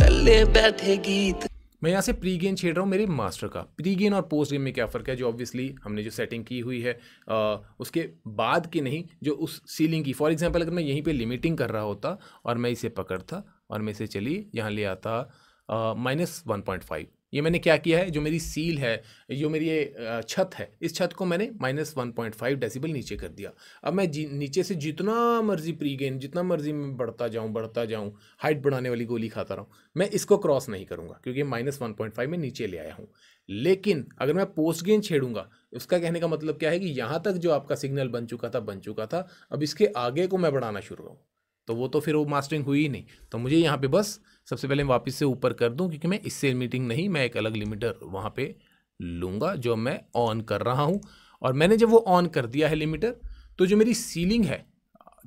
दल्ले बैठे गीत। मैं यहाँ से प्री गेन छेड़ रहा हूँ मेरे मास्टर का। प्री गेन और पोस्ट गेन में क्या फ़र्क है, जो ऑब्वियसली हमने जो सेटिंग की हुई है उसके बाद की नहीं, जो उस सीलिंग की। फॉर एग्जाम्पल, अगर मैं यहीं पे लिमिटिंग कर रहा होता और मैं इसे पकड़ता और मैं इसे चलिए यहाँ ले आता -1.5, ये मैंने क्या किया है, जो मेरी सील है, जो मेरी ये छत है, इस छत को मैंने -1.5 डेसिबल नीचे कर दिया। अब मैं नीचे से जितना मर्जी प्री गेन, जितना मर्जी मैं बढ़ता जाऊँ, हाइट बढ़ाने वाली गोली खाता रहूँ, मैं इसको क्रॉस नहीं करूँगा क्योंकि -1.5 में नीचे ले आया हूँ। लेकिन अगर मैं पोस्ट गेन छेड़ूंगा, उसका कहने का मतलब क्या है कि यहाँ तक जो आपका सिग्नल बन चुका था, अब इसके आगे को मैं बढ़ाना शुरू करूँ तो वो मास्टरिंग हुई ही नहीं। तो मुझे यहाँ पे बस सबसे पहले वापस से ऊपर कर दूँ क्योंकि मैं इससे मीटिंग नहीं, मैं एक अलग लिमिटर वहाँ पे लूँगा जो मैं ऑन कर रहा हूँ। और मैंने जब वो ऑन कर दिया है लिमिटर, तो जो मेरी सीलिंग है,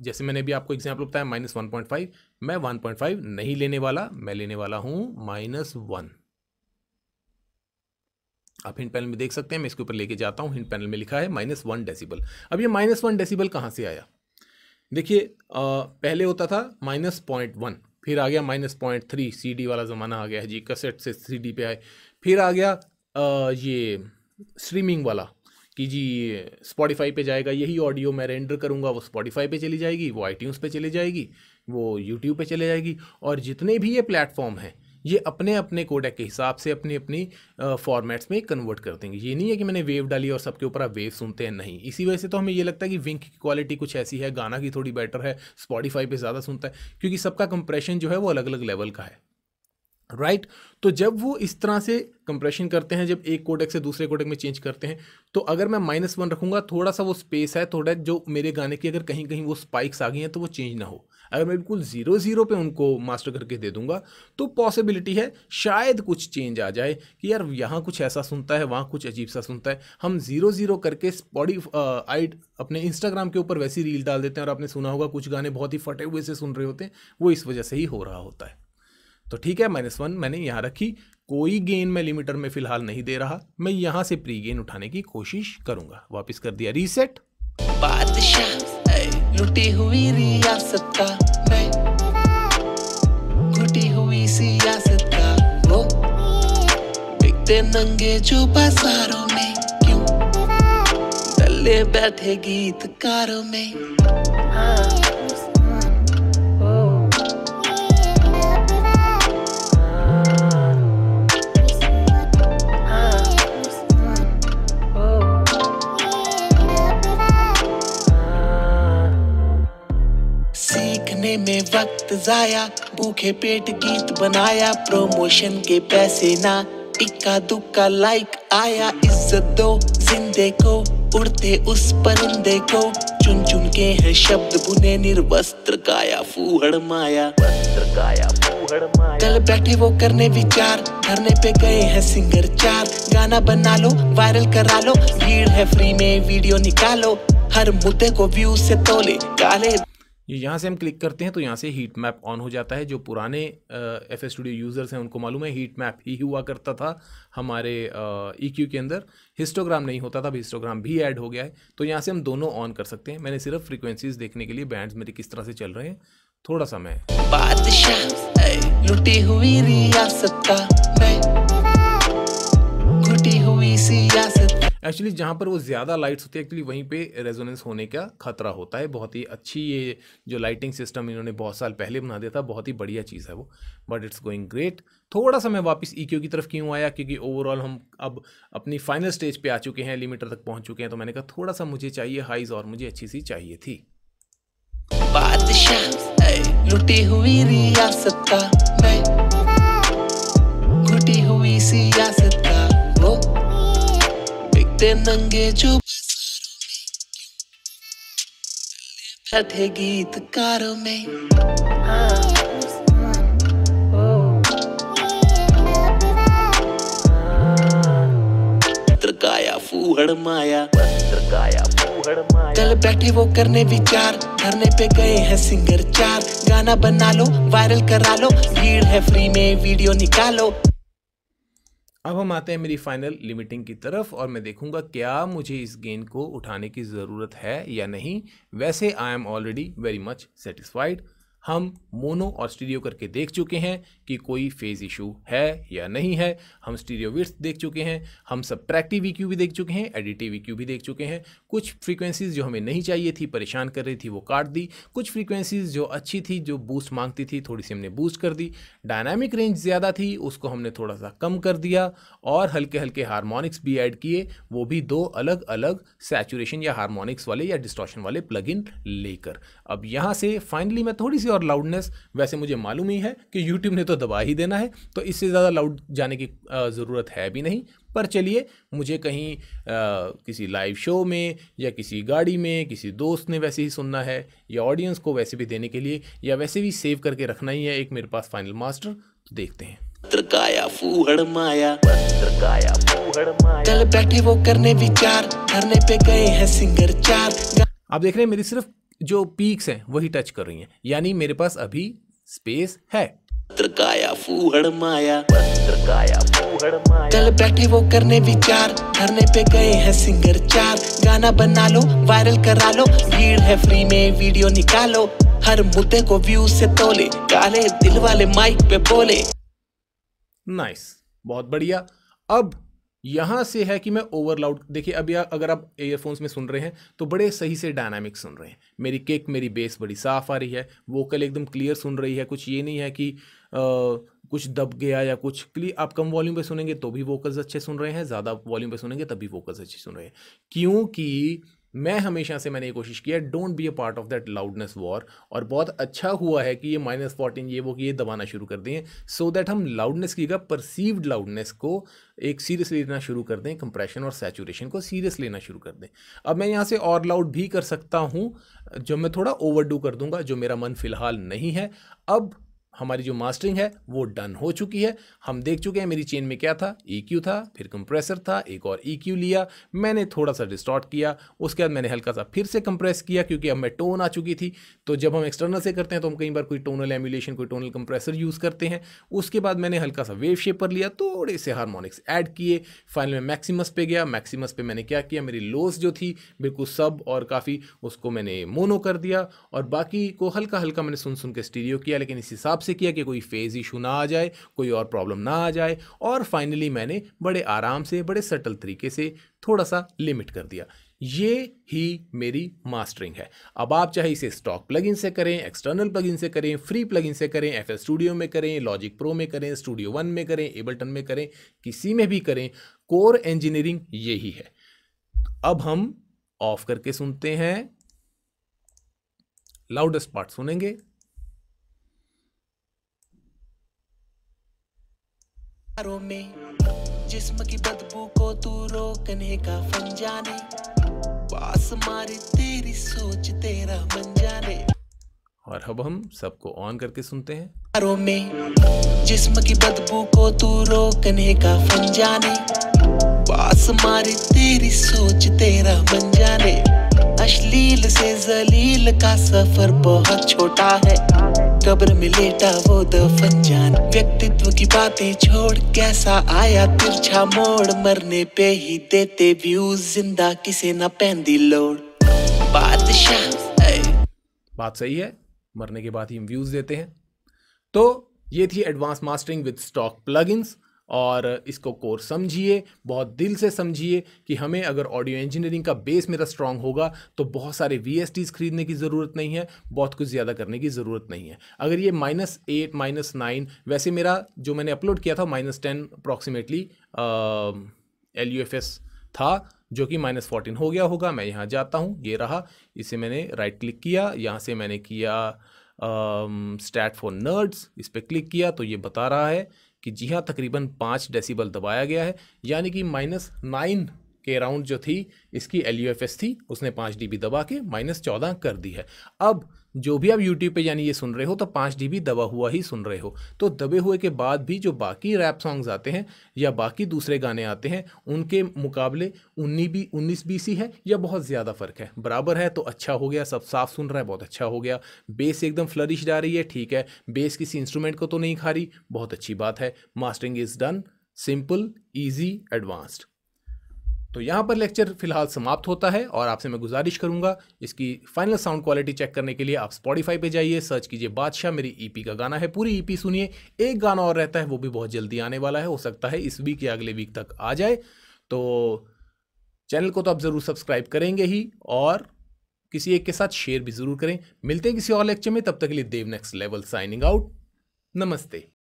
जैसे मैंने भी आपको एग्जाम्पल बताया -1.5, मैं 1.5 नहीं लेने वाला, मैं लेने वाला हूँ -1। आप हिंट पैनल में देख सकते हैं, मैं इसके ऊपर लेके जाता हूँ, हिंट पैनल में लिखा है -1 डेसिबल। अब ये -1 डेसिबल कहाँ से आया? देखिए, पहले होता था -0.1, फिर आ गया -0.3, CD वाला ज़माना आ गया है जी, कैसेट से CD पे आए, फिर आ गया ये स्ट्रीमिंग वाला कि जी Spotify पे जाएगा, यही ऑडियो मैं रेंडर करूँगा, वो Spotify पे चली जाएगी, वो iTunes पे चली जाएगी, वो YouTube पे चले जाएगी। और जितने भी ये प्लेटफॉर्म हैं, ये अपने अपने कोडेक के हिसाब से अपनी अपनी फॉर्मेट्स में कन्वर्ट कर देंगे। ये नहीं है कि मैंने वेव डाली और सबके ऊपर आप वेव सुनते हैं, नहीं। इसी वजह से तो हमें ये लगता है कि विंक की क्वालिटी कुछ ऐसी है, गाना की थोड़ी बेटर है, स्पॉटिफाई पे ज़्यादा सुनता है, क्योंकि सबका कंप्रेशन जो है वो अलग अलग लेवल का है, राइट। तो जब वो इस तरह से कंप्रेशन करते हैं, जब एक कोडेक से दूसरे कोडेक में चेंज करते हैं, तो अगर मैं -1 रखूँगा, थोड़ा सा वो स्पेस है, थोड़ा जो मेरे गाने की अगर कहीं कहीं वो स्पाइक्स आ गई हैं तो वो चेंज ना हो। अगर मैं बिल्कुल 0-0 पे उनको मास्टर करके दे दूंगा तो पॉसिबिलिटी है शायद कुछ चेंज आ जाए कि यार यहाँ कुछ ऐसा सुनता है, वहाँ कुछ अजीब सा सुनता है। हम 0-0 करके अपने इंस्टाग्राम के ऊपर वैसी रील डाल देते हैं और आपने सुना होगा कुछ गाने बहुत ही फटे हुए से सुन रहे होते हैं, वो इस वजह से ही हो रहा होता है। तो ठीक है, -1 मैंने यहाँ रखी, कोई गेन मैं लिमिटर में फ़िलहाल नहीं दे रहा, मैं यहाँ से प्री गेन उठाने की कोशिश करूँगा। वापस कर दिया रीसेट। बादशाह लुटी हुई रियासत का मैं, घुटी हुई सियासत का वो, बिकते नंगे जो बाजारों में, क्यों दल्ले बैठे गीतकारों में। में वक्त जाया, भूखे पेट गीत बनाया, प्रमोशन के पैसे ना, इक्का दुक्का लाइक आया, इज्जत दो जिंदे को, उड़ते उस परिंदे को, चुन चुन के हैं शब्द बुने, निर्वस्त्र काया फूहड़ माया, कल बैठे वो करने विचार, धरने पे गए हैं सिंगर चार, गाना बना लो वायरल करा लो, भीड़ है फ्री में वीडियो निकालो, हर मुद्दे को व्यू से तोले काले। यहाँ से हम क्लिक करते हैं तो यहाँ से हीट मैप ऑन हो जाता है। जो पुराने FL स्टूडियो यूज़र्स हैं उनको मालूम है हीट मैप ही हुआ करता था हमारे EQ के अंदर, हिस्टोग्राम नहीं होता था, अब हिस्टोग्राम भी ऐड हो गया है। तो यहाँ से हम दोनों ऑन कर सकते हैं। मैंने सिर्फ फ्रीक्वेंसीज देखने के लिए बैंड्स मेरे किस तरह से चल रहे हैं, थोड़ा सा मैं बादशाह लुटी हुई रियासत का मैं, घुटी हुई सियासत। एक्चुअली जहाँ पर वो ज़्यादा लाइट्स होती है, एक्चुअली वहीं पे रेजोनेंस होने का खतरा होता है। बहुत ही अच्छी ये जो लाइटिंग सिस्टम इन्होंने बहुत साल पहले बना दिया था, बहुत ही बढ़िया चीज़ है वो, बट इट्स गोइंग ग्रेट। थोड़ा सा मैं वापस EQ की तरफ क्यों आया, क्योंकि ओवरऑल हम अब अपनी फाइनल स्टेज पे आ चुके हैं, लिमिटर तक पहुँच चुके हैं, तो मैंने कहा थोड़ा सा मुझे चाहिए हाइज और मुझे अच्छी सी चाहिए थी। बादशाह लुटी हुई रियासत का मैं, घुटी हुई सियासत का वो, नंगे जो छठे गीतकारों में। त्रकाया फूहड़ माया, कल बैठे वो करने विचार, धरने पे गए हैं सिंगर चार, गाना बना लो वायरल करा लो, भीड़ है फ्री में वीडियो निकालो। अब हम आते हैं मेरी फाइनल लिमिटिंग की तरफ और मैं देखूंगा क्या मुझे इस गेन को उठाने की ज़रूरत है या नहीं। वैसे I am already very much satisfied. हम मोनो और स्टीरियो करके देख चुके हैं कि कोई फेज़ इशू है या नहीं है, हम स्टीरियो विड्थ देख चुके हैं, हम सबट्रैक्टिव ईक्यू भी देख चुके हैं, एडिटिव ईक्यू भी देख चुके हैं। कुछ फ्रीक्वेंसीज़ जो हमें नहीं चाहिए थी, परेशान कर रही थी, वो काट दी। कुछ फ्रीक्वेंसीज़ जो अच्छी थी, जो बूस्ट मांगती थी, थोड़ी सी हमने बूस्ट कर दी। डायनामिक रेंज ज़्यादा थी, उसको हमने थोड़ा सा कम कर दिया और हल्के हल्के हारमोनिक्स भी ऐड किए, वो भी दो अलग अलग सैचुरेशन या हारमोनिक्स वाले या डिस्टॉर्शन वाले प्लगइन लेकर। अब यहाँ से फाइनली मैं थोड़ी सी और लाउडनेस, वैसे मुझे मालूम ही है कि YouTube ने तो दबा ही देना है, तो इससे ज़्यादा लाउड जाने की ज़रूरत है भी नहीं, पर चलिए मुझे कहीं किसी लाइव शो में या किसी गाड़ी में किसी दोस्त ने वैसे ही सुनना है, या ऑडियंस को वैसे भी देने के लिए या वैसे भी सेव करके रखना ही है। एक मेरे पास फाइनल मास्टर, तो देखते हैं। पत्रकाया फूहड़ माया, पत्रकाया फूहड़ माया, चल बैठे वो करने विचार, धरने पे गए हैं सिंगर चार। आप देख रहे हैं मेरी सिर्फ जो पीक्स हैं वही टच कर रही हैं, यानी मेरे पास अभी स्पेस है। पत्रकाया फूहड़ माया, पत्रकाया फूहड़ माया, चल बैठे वो करने विचार, धरने पे गए हैं सिंगर चार। गाना बना लो, वायरल करा लो, भीड़ है फ्री में वीडियो निकालो, हर मुद्दे को व्यू से तोले, काले दिल वाले माइक पे बोले। नाइस, बहुत बढ़िया। अब यहाँ से है कि मैं ओवर लाउड, देखिए अब या अगर आप ईयरफोन्स में सुन रहे हैं तो बड़े सही से डायनामिक सुन रहे हैं। मेरी किक, मेरी बेस बड़ी साफ़ आ रही है, वोकल एकदम क्लियर सुन रही है। कुछ ये नहीं है कि कुछ दब गया या कुछ क्लियर। आप कम वॉल्यूम पे सुनेंगे तो भी वोकल्स अच्छे सुन रहे हैं, ज़्यादा वॉल्यूम पे सुनेंगे तब भी वोकल्स अच्छे सुन रहे हैं, क्योंकि मैं हमेशा से मैंने ये कोशिश किया, don't be a part of that loudness war. और बहुत अच्छा हुआ है कि ये -14 ये वो कि ये दबाना शुरू कर दें, सो दैट हम लाउडनेस की जगह परसीव्ड लाउडनेस को एक सीरियस लेना शुरू कर दें, कंप्रेशन और सैचुरेशन को सीरियस लेना शुरू कर दें। अब मैं यहाँ से और लाउड भी कर सकता हूँ, जो मैं थोड़ा ओवरडू कर दूंगा, जो मेरा मन फिलहाल नहीं है। अब हमारी जो मास्टरिंग है वो डन हो चुकी है। हम देख चुके हैं मेरी चेन में क्या था, EQ था, फिर कंप्रेसर था, एक और EQ लिया, मैंने थोड़ा सा डिस्टॉर्ट किया, उसके बाद मैंने हल्का सा फिर से कंप्रेस किया, क्योंकि अब मैं टोन आ चुकी थी। तो जब हम एक्सटर्नल से करते हैं तो हम कई बार कोई टोनल एम्यूलेशन, कोई टोनल कंप्रेसर यूज़ करते हैं। उसके बाद मैंने हल्का सा वेव शेपर लिया, थोड़े से हारमोनिक्स ऐड किए। फाइनल में मैक्सिमस पे गया, मैक्सिमस पे मैंने क्या किया, मेरी लोस जो थी बिल्कुल सब और काफ़ी, उसको मैंने मोनो कर दिया और बाकी को हल्का हल्का मैंने सुन सुन के स्टीरियो किया, लेकिन इस हिसाब से किया कि कोई फेज़ इशू ना आ जाए, कोई और प्रॉब्लम ना आ जाए। और फाइनली मैंने बड़े आराम से, बड़े सटल तरीके से थोड़ा सा लिमिट कर दिया। ये ही मेरी मास्टरिंग है। अब आप चाहे इसे स्टॉक प्लगइन से करें, एक्सटर्नल प्लगइन से करें, फ्री प्लगइन से करें, FL स्टूडियो में करें, लॉजिक प्रो में करें, स्टूडियो वन में करें, एबलटन में करें, किसी में भी करें, कोर इंजीनियरिंग यही है। अब हम ऑफ करके सुनते हैं, लाउडेस्ट पार्ट सुनेंगे। में जिस्म की बदबू को तू रोकने का फन जाने, पास मारे तेरी सोच तेरा मन जाने। और अब हम सबको ऑन करके सुनते हैं। में जिस्म की बदबू को तू रोकने का फन जाने, पास मारे तेरी सोच तेरा मन जाने। अश्लील से जलील का सफर बहुत छोटा है, कब्र में लेटा वो दफन जान। व्यक्तित्व की बातें छोड़ कैसा आया तिरछा मोड़, मरने पे ही देते व्यूज, जिंदा किसे ना पैंदी लोड़। बादशाह, बात सही है, मरने के बाद ही हम व्यूज देते हैं। तो ये थी advance mastering with stock plugins, और इसको कोर समझिए, बहुत दिल से समझिए कि हमें अगर ऑडियो इंजीनियरिंग का बेस मेरा स्ट्रांग होगा तो बहुत सारे VSTs खरीदने की ज़रूरत नहीं है, बहुत कुछ ज़्यादा करने की ज़रूरत नहीं है। अगर ये -8 -9, वैसे मेरा जो मैंने अपलोड किया था -10 अप्रॉक्सीमेटली LUFS था, जो कि -14 हो गया होगा। मैं यहाँ जाता हूँ, ये रहा, इसे मैंने राइट क्लिक किया, यहाँ से मैंने किया स्टैट फॉर नर्ड्स, इस पर क्लिक किया तो ये बता रहा है कि जी हाँ, तकरीबन 5 डेसिबल दबाया गया है, यानी कि -9 के अराउंड जो थी इसकी LUFS थी, उसने 5 dB दबा के -14 कर दी है। अब जो भी आप YouTube पे यानी ये सुन रहे हो तो 5 dB दबा हुआ ही सुन रहे हो। तो दबे हुए के बाद भी जो बाकी रैप सॉन्ग्स आते हैं या बाकी दूसरे गाने आते हैं, उनके मुकाबले 19-20 है या बहुत ज़्यादा फ़र्क है, बराबर है तो अच्छा हो गया, सब साफ सुन रहा है, बहुत अच्छा हो गया। बेस एकदम फ्लरिश्ड आ रही है, ठीक है, बेस किसी इंस्ट्रूमेंट को तो नहीं खा रही, बहुत अच्छी बात है। Mastering is done, simple, easy, advanced. तो यहाँ पर लेक्चर फिलहाल समाप्त होता है और आपसे मैं गुजारिश करूँगा इसकी फाइनल साउंड क्वालिटी चेक करने के लिए आप Spotify पे जाइए, सर्च कीजिए बादशाह, मेरी ईपी का गाना है, पूरी ईपी सुनिए। एक गाना और रहता है वो भी बहुत जल्दी आने वाला है, हो सकता है इस वीक या अगले वीक तक आ जाए। तो चैनल को तो आप ज़रूर सब्सक्राइब करेंगे ही और किसी एक के साथ शेयर भी ज़रूर करें। मिलते हैं किसी और लेक्चर में, तब तक के लिए Dev next level signing out. नमस्ते।